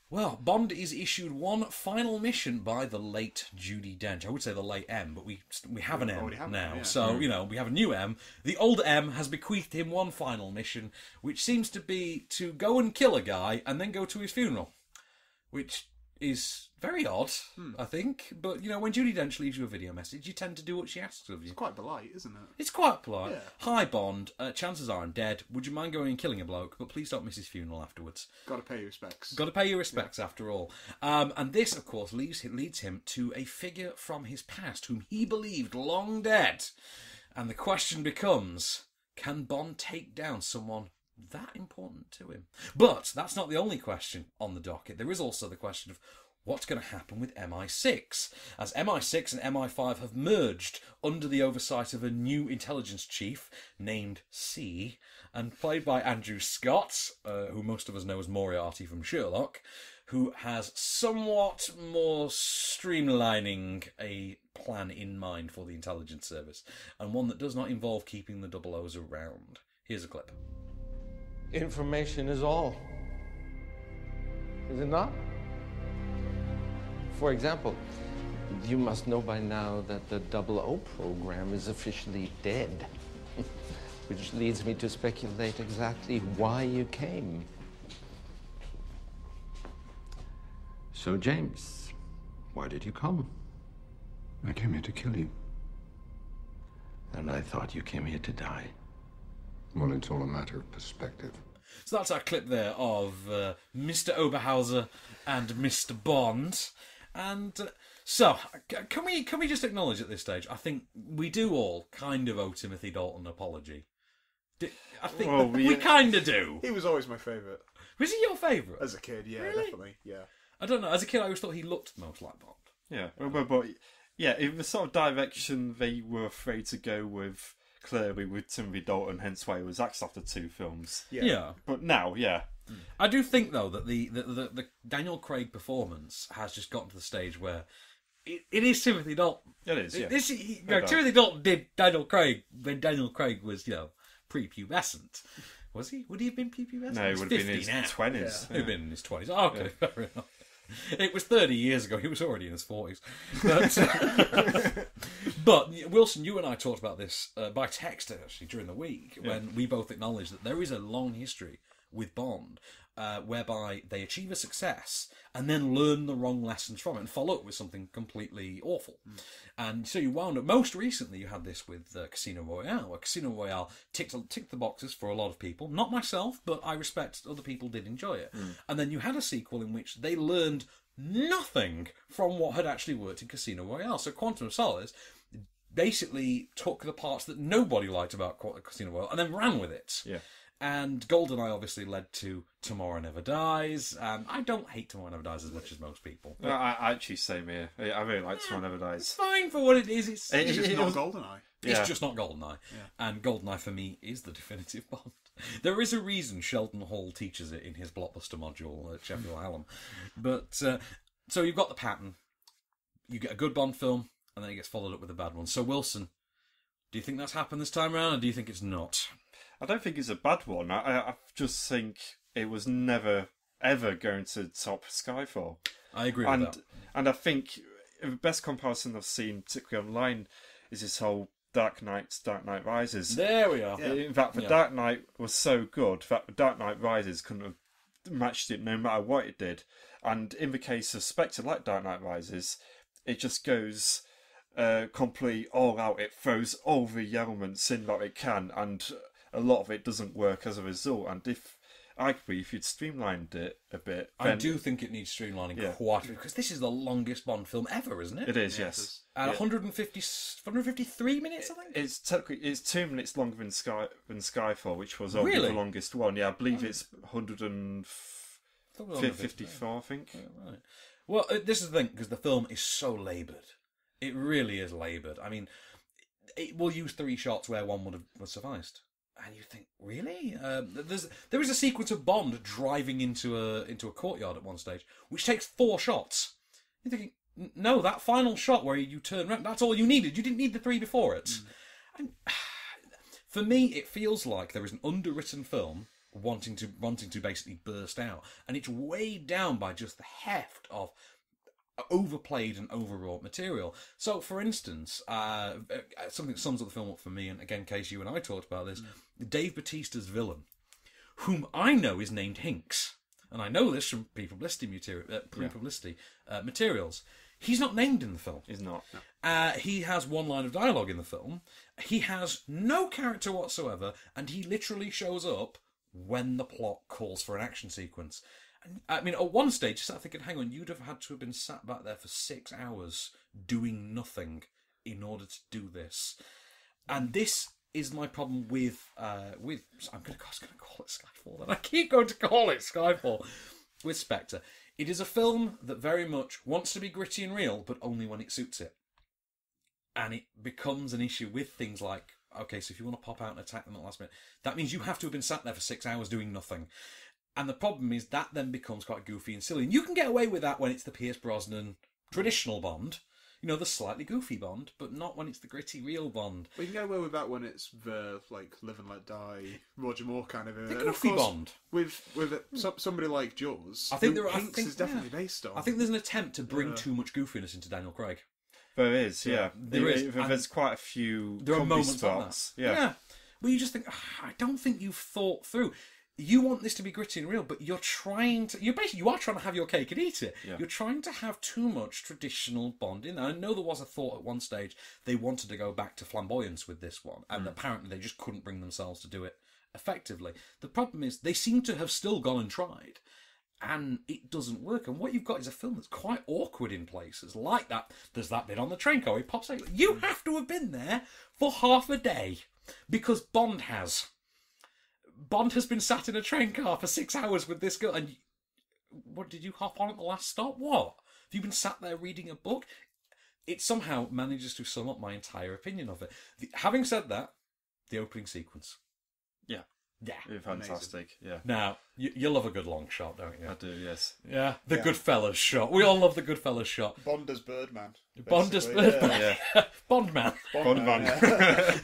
Well, Bond is issued one final mission by the late Judi Dench. I would say the late M, but we we have an M have now. It, yeah. So, you know, we have a new M. The old M has bequeathed him one final mission, which seems to be to go and kill a guy and then go to his funeral, which is very odd, hmm. I think. But, you know, when Judi Dench leaves you a video message, you tend to do what she asks of you. It's quite polite, isn't it? It's quite polite. Yeah. Hi, Bond. Uh, chances are I'm dead. Would you mind going and killing a bloke? But please don't miss his funeral afterwards. Got to pay your respects. Got to pay your respects, yeah. after all. Um, and this, of course, leads, leads him to a figure from his past whom he believed long dead. And the question becomes, can Bond take down someone that important to him? But that's not the only question on the docket. There is also the question of what's going to happen with M I six, as M I six and M I five have merged under the oversight of a new intelligence chief named C, and played by Andrew Scott, uh, who most of us know as Moriarty from Sherlock, who has somewhat more streamlining a plan in mind for the intelligence service, and one that does not involve keeping the double O's around. Here's a clip. Information is all, is it not? For example, you must know by now that the double O program is officially dead, which leads me to speculate exactly why you came. So, James, why did you come? I came here to kill you. And I thought you came here to die. Well, it's all a matter of perspective. So that's our clip there of uh, Mister Oberhauser and Mister Bond. And uh, so, can we can we just acknowledge at this stage? I think we do all kind of owe Timothy Dalton an apology. Do, I think well, we, we kind of do. He was always my favourite. Was he your favourite as a kid? Yeah, really? Definitely. Yeah. I don't know. As a kid, I always thought he looked most like Bond. Yeah, well, but, but yeah, in the sort of direction they were afraid to go with, clearly with Timothy Dalton, hence why he was axed after two films. Yeah. yeah. But now, yeah. I do think, though, that the, the, the, the Daniel Craig performance has just gotten to the stage where it, it is Timothy Dalton. It is, yeah. It, this, he, no, no Timothy Dalton did Daniel Craig when Daniel Craig was, you know, prepubescent. Was he? Would he have been prepubescent? No, he would have been in his twenties. Yeah. Yeah. He'd been in his twenties. Oh, okay, yeah. Fair enough. It was thirty years ago. He was already in his forties. But, but Wilson, you and I talked about this uh, by text actually during the week when yeah. we both acknowledged that there is a long history with Bond uh, whereby they achieve a success and then learn the wrong lessons from it and follow up with something completely awful. Mm. And so you wound up, most recently you had this with uh, Casino Royale, where Casino Royale ticked, ticked the boxes for a lot of people, not myself, but I respect other people did enjoy it. Mm. And then you had a sequel in which they learned nothing from what had actually worked in Casino Royale. So Quantum of Solace basically took the parts that nobody liked about Casino Royale and then ran with it. Yeah. And GoldenEye obviously led to Tomorrow Never Dies. Um, I don't hate Tomorrow Never Dies as much as most people. No, I, I actually same here. I really like yeah, Tomorrow Never Dies. It's fine for what it is. It's, it, it's just it, not it was, GoldenEye. It's yeah. just not GoldenEye. Yeah. And GoldenEye for me is the definitive Bond. There is a reason Sheldon Hall teaches it in his blockbuster module at Sheffield Hallam. But uh, so you've got the pattern. You get a good Bond film, and then it gets followed up with a bad one. So Wilson, do you think that's happened this time around, or do you think it's not? I don't think it's a bad one. I, I just think it was never, ever going to top Skyfall. I agree with and, that. And I think the best comparison I've seen, particularly online, is this whole Dark Knight, Dark Knight Rises. There we are. Yeah. In fact, the yeah. Dark Knight was so good that the Dark Knight Rises couldn't have matched it no matter what it did. And in the case of Spectre, like Dark Knight Rises, it just goes uh, completely all out. It throws all the elements in that it can, and a lot of it doesn't work as a result, and if I could be, if you'd streamlined it a bit, then I do think it needs streamlining yeah. quite, because this is the longest Bond film ever, isn't it? It is, yeah, yes. At yeah. one hundred fifty, one hundred fifty-three minutes, I think. It's technically it's two minutes longer than Sky than Skyfall, which was really? the longest one. Yeah, I believe it's one hundred fifty-four. I think. Yeah, right. Well, this is the thing, because the film is so laboured. It really is laboured. I mean, it will use three shots where one would have sufficed. And you think, really? Um, there's there is a sequence of Bond driving into a into a courtyard at one stage, which takes four shots. You're thinking, no, that final shot where you turn around, that's all you needed. You didn't need the three before it. Mm. And for me, it feels like there is an underwritten film wanting to wanting to basically burst out, and it's weighed down by just the heft of overplayed and overwrought material. So, for instance, uh, something that sums up the film up for me, and again, Casey, you and I talked about this, mm. Dave Bautista's villain, whom I know is named Hinks, and I know this from pre-publicity material, uh, pre-publicity yeah. uh, materials. He's not named in the film. He's not. No. Uh, he has one line of dialogue in the film. He has no character whatsoever, and he literally shows up when the plot calls for an action sequence. I mean, at one stage, I started thinking, hang on, you'd have had to have been sat back there for six hours doing nothing in order to do this. And this is my problem with, uh, with I'm going to call it Skyfall, and I keep going to call it Skyfall, with Spectre. It is a film that very much wants to be gritty and real, but only when it suits it. And it becomes an issue with things like, okay, so if you want to pop out and attack them at the last minute, that means you have to have been sat there for six hours doing nothing. And the problem is that then becomes quite goofy and silly. And you can get away with that when it's the Pierce Brosnan traditional Bond. You know, the slightly goofy Bond, but not when it's the gritty, real Bond. We can get away with that when it's the, like, live and let die, Roger Moore kind of... The goofy course, Bond. With with it, so, somebody like Jaws, I think there are, I think, is definitely yeah. based on. I think there's an attempt to bring yeah. too much goofiness into Daniel Craig. There is, yeah. yeah. There, there is. There's quite a few... There are moments spots. on that. Yeah. yeah. Well, you just think, oh, I don't think you've thought through... You want this to be gritty and real, but you're trying to... You're basically, you are trying to have your cake and eat it. Yeah. You're trying to have too much traditional Bond in there. I know there was a thought at one stage they wanted to go back to flamboyance with this one, and mm. apparently they just couldn't bring themselves to do it effectively. The problem is they seem to have still gone and tried, and it doesn't work. And what you've got is a film that's quite awkward in places. Like that, there's that bit on the train car. He pops out. You have to have been there for half a day, because Bond has... Bond has been sat in a train car for six hours with this girl, and you, what did you hop on at the last stop? What? Have you been sat there reading a book? It somehow manages to sum up my entire opinion of it. The, having said that, the opening sequence. Yeah. Yeah. You're fantastic. Amazing. Yeah. Now, you, you love a good long shot, don't you? I do, yes. Yeah. The yeah. Goodfellas shot. We all love the Goodfellas shot. Bond as Birdman. Bond as Birdman. Yeah. Bondman. Bondman. Yeah.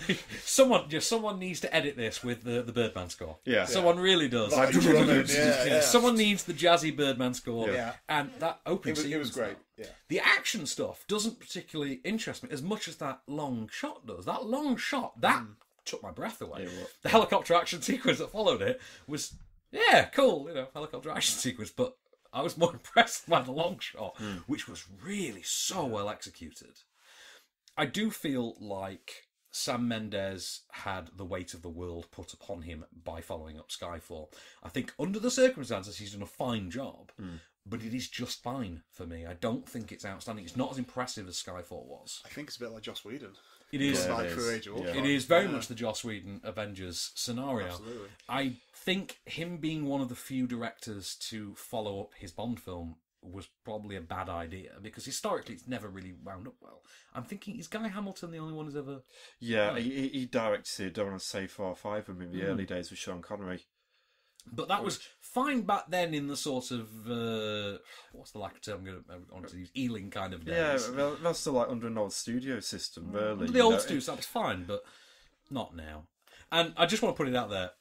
someone yeah, someone needs to edit this with the, the Birdman score. Yeah. Someone yeah. really does. Like, yeah, yeah. Someone needs the jazzy Birdman score. Yeah. And that opening scene. It was great. Yeah. The action stuff doesn't particularly interest me as much as that long shot does. That long shot, that... Mm. took my breath away. Yeah, the helicopter action sequence that followed it was, yeah, cool, you know, helicopter action sequence, but I was more impressed by the long shot, mm. which was really so well executed. I do feel like Sam Mendes had the weight of the world put upon him by following up Skyfall. I think under the circumstances, he's done a fine job, mm. but it is just fine for me. I don't think it's outstanding. It's not as impressive as Skyfall was. I think it's a bit like Joss Whedon. It is. Yeah, it, is. Yeah. it is very yeah. much the Joss Whedon Avengers scenario. Absolutely. I think him being one of the few directors to follow up his Bond film was probably a bad idea, because historically it's never really wound up well. I'm thinking, is Guy Hamilton the only one who's ever... Yeah, he, he directed I Don't Want to Say four or five in the mm. early days with Sean Connery. But that Which... was fine back then in the sort of, uh, what's the lack term I'm going to, I want to use, Ealing kind of days. Yeah, that's still like under an old studio system, really. Under the old studio system, that's fine, but not now. And I just want to put it out there,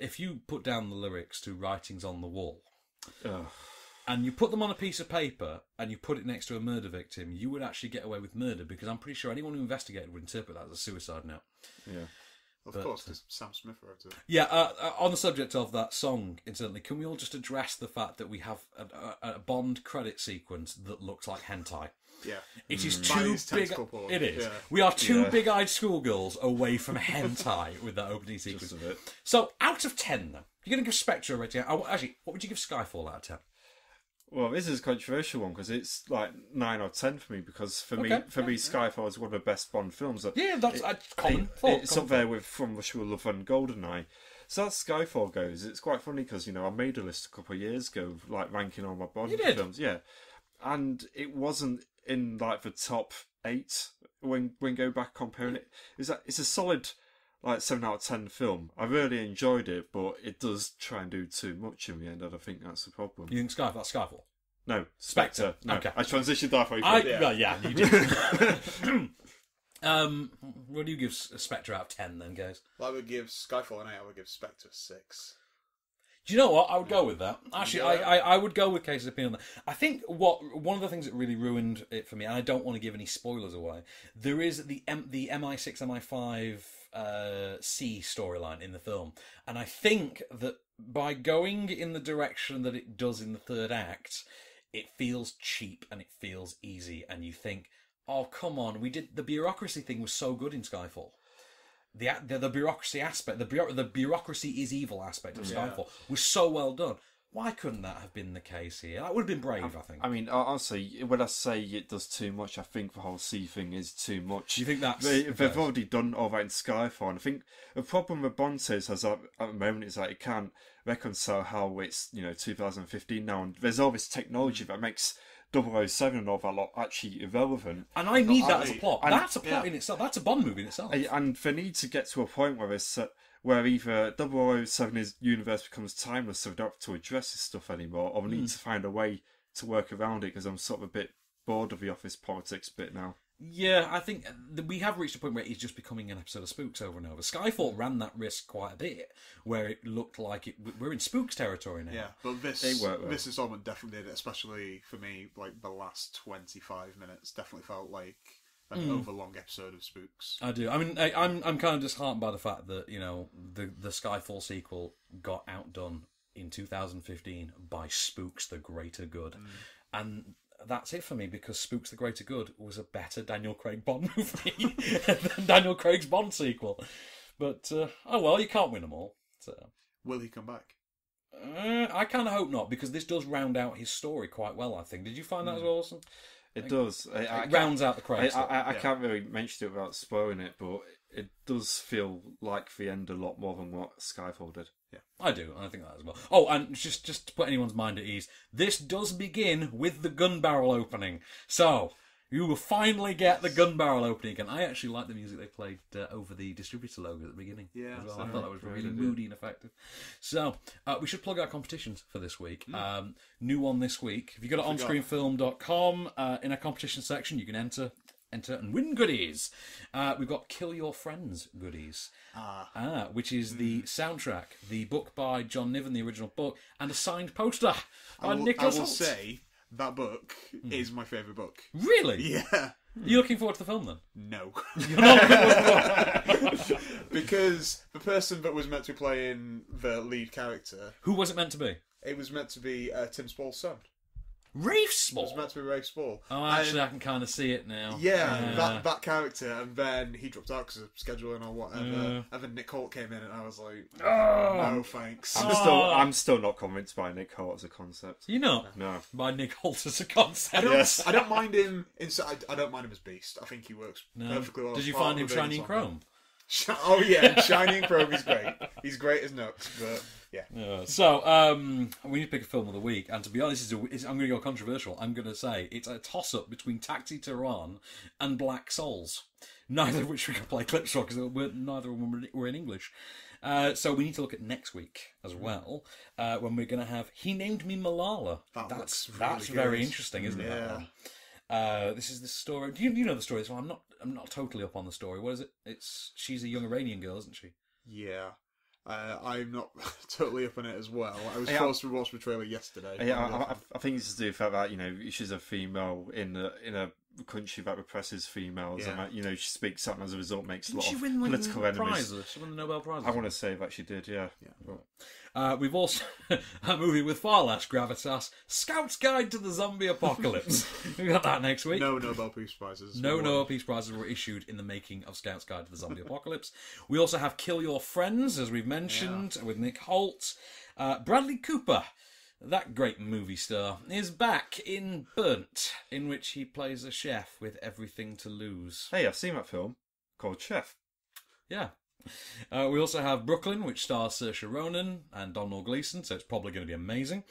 if you put down the lyrics to Writings on the Wall, oh. and you put them on a piece of paper and you put it next to a murder victim, you would actually get away with murder, because I'm pretty sure anyone who investigated would interpret that as a suicide note. Yeah. Of but, course, because Sam Smith wrote it. Yeah, uh, uh, on the subject of that song, incidentally, can we all just address the fact that we have a, a, a Bond credit sequence that looks like hentai? Yeah. It is mm. too is big... Porn. It is. Yeah. We are two yeah. big-eyed schoolgirls away from hentai with that opening sequence. Just a bit. So, out of ten, then. You're going to give Spectre a rating. Actually, what would you give Skyfall out of ten? Well, this is a controversial one, because it's like nine or ten for me. Because for okay, me, for yeah, me, Skyfall yeah. is one of the best Bond films. Yeah, that's it, common. It, thought, it's common up there thought. with From Russia with Love and GoldenEye. So as Skyfall goes, it's quite funny, because you know I made a list a couple of years ago, like ranking all my Bond films. Yeah, and it wasn't in like the top eight when when go back comparing yeah. it. It's like, it's a solid like seven out of ten film. I really enjoyed it, but it does try and do too much in the end, and I think that's the problem. You think Sky, that's Skyfall? No, Spectre. Spectre. No. Okay, I transitioned halfway through. I, yeah. Well, yeah, you did. um, what do you give Spectre out of ten then, guys? Well, I would give Skyfall an eight. I would give Spectre a six. Do you know what? I would go with that. Actually, yeah. I, I, I would go with Casey's opinion on that. I think what one of the things that really ruined it for me, and I don't want to give any spoilers away, there is the M, the M I six, M I five. Uh, C storyline in the film, and I think that by going in the direction that it does in the third act, it feels cheap and it feels easy, and you think, oh come on, we did the bureaucracy thing was so good in Skyfall. The the, the bureaucracy aspect, the, the bureaucracy is evil aspect of Skyfall yeah. was so well done. Why couldn't that have been the case here? That would have been brave, I, I think. I mean, honestly, when I say it does too much, I think the whole sea thing is too much. You think that's... They, they've yes. already done all that in Skyfall. And I think the problem with Bond says has at the moment is that it can't reconcile how it's, you know, two thousand fifteen now. And there's all this technology that makes double oh seven and all that lot actually irrelevant. And I need that as a plot. And, that's a plot yeah. in itself. That's a Bond movie in itself. And they need to get to a point where it's... Uh, where either double oh seven's universe becomes timeless, so we don't have to address this stuff anymore, or we need mm. to find a way to work around it, because I'm sort of a bit bored of the office politics bit now. Yeah, I think that we have reached a point where it's just becoming an episode of Spooks over and over. Skyfall ran that risk quite a bit, where it looked like it, we're in Spooks territory now. Yeah, but this they work well. This installment definitely did, especially for me, like the last twenty-five minutes definitely felt like... an mm. overlong episode of Spooks. I do. I mean, I, I'm I'm kind of disheartened by the fact that, you know, the the Skyfall sequel got outdone in two thousand fifteen by Spooks: The Greater Good, mm. and that's it for me, because Spooks: The Greater Good was a better Daniel Craig Bond movie than Daniel Craig's Bond sequel. But uh, oh well, you can't win them all. So. Will he come back? Uh, I kind of hope not, because this does round out his story quite well. I think. Did you find that mm. as well, Wilson? It does. I, it I rounds out the cracks. I, I, I yeah. can't really mention it without spoiling it, but it does feel like the end a lot more than what Skyfall did. Yeah, I do. I think that as well. Oh, and just just to put anyone's mind at ease, this does begin with the gun barrel opening. So you will finally get the gun barrel opening, and I actually like the music they played uh, over the distributor logo at the beginning. Yeah, as well. I thought that was really, really moody and effective. So uh, we should plug our competitions for this week. Mm. Um, new one this week. If you go to on screen film dot com, uh, in our competition section, you can enter, enter and win goodies. Uh, we've got Kill Your Friends goodies, ah. ah, which is mm. the soundtrack, the book by John Niven, the original book, and a signed poster by Nicholas Hoult. I will say. That book mm. is my favourite book. Really? Yeah. You're looking forward to the film then? No. You're not looking forward to the film? Because the person that was meant to be playing the lead character... Who was it meant to be? It was meant to be uh, Tim Spall's son. Rafe Spall? It was meant to be Rafe Spall. Oh, actually, and, I can kind of see it now. Yeah, uh, that, that character, and then he dropped out because of scheduling or whatever, uh, and then Nick Hoult came in, and I was like, oh, no, thanks. I'm, oh. still, I'm still not convinced by Nick Hoult as a concept. You're not? No. By Nick Hoult as a concept? I don't, yes. I don't mind him inside. I don't mind him as Beast. I think he works no. perfectly well. Did you find him shiny in Chrome? Oh, yeah, shiny in Chrome, he's great. He's great as Nux, but... Yeah. yeah. So um, we need to pick a film of the week, and to be honest, it's a, it's, I'm going to go controversial. I'm going to say it's a toss-up between Taxi Tehran and Black Souls. Neither of which we can play clips for because neither of them were in English. Uh, so we need to look at next week as well, uh, when we're going to have He Named Me Malala. That that's really that's good. Very interesting, isn't yeah. it? That one? Uh, this is the story. Do you, you know the story? So I'm not I'm not totally up on the story. What is it? It's she's a young Iranian girl, isn't she? Yeah. Uh, I'm not totally up on it as well. I was yeah, forced to watch the trailer yesterday. Yeah, I, I, I think it's to do with the fact that, you know, she's a female in a, in a country that represses females, yeah. and that, you know, she speaks out and as a result makes a lot of win, like, political the enemies. Prize, she won the Nobel Prize. I want to say that she did, yeah. yeah. Uh, we've also a movie with far less gravitas, Scout's Guide to the Zombie Apocalypse. We've got that next week. No Nobel Peace Prizes. No Nobel Peace Prizes were issued in the making of Scout's Guide to the Zombie Apocalypse. We also have Kill Your Friends, as we've mentioned, yeah. with Nick Hoult. Uh, Bradley Cooper, that great movie star, is back in Burnt, in which he plays a chef with everything to lose. Hey, I've seen that film called Chef. Yeah. Uh, we also have Brooklyn, which stars Saoirse Ronan and Domhnall Gleeson, so it's probably going to be amazing.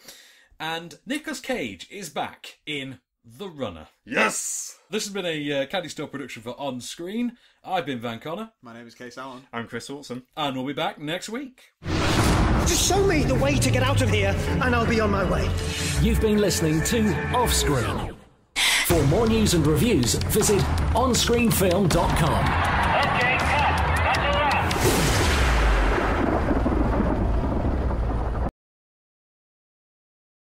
And Nicolas Cage is back in The Runner. Yes! This has been a uh, Caddy Store production for On Screen. I've been Van Connor. My name is Case Allen. I'm Chris Wilson. And we'll be back next week. Just show me the way to get out of here, and I'll be on my way. You've been listening to Off Screen. For more news and reviews, visit on screen film dot com.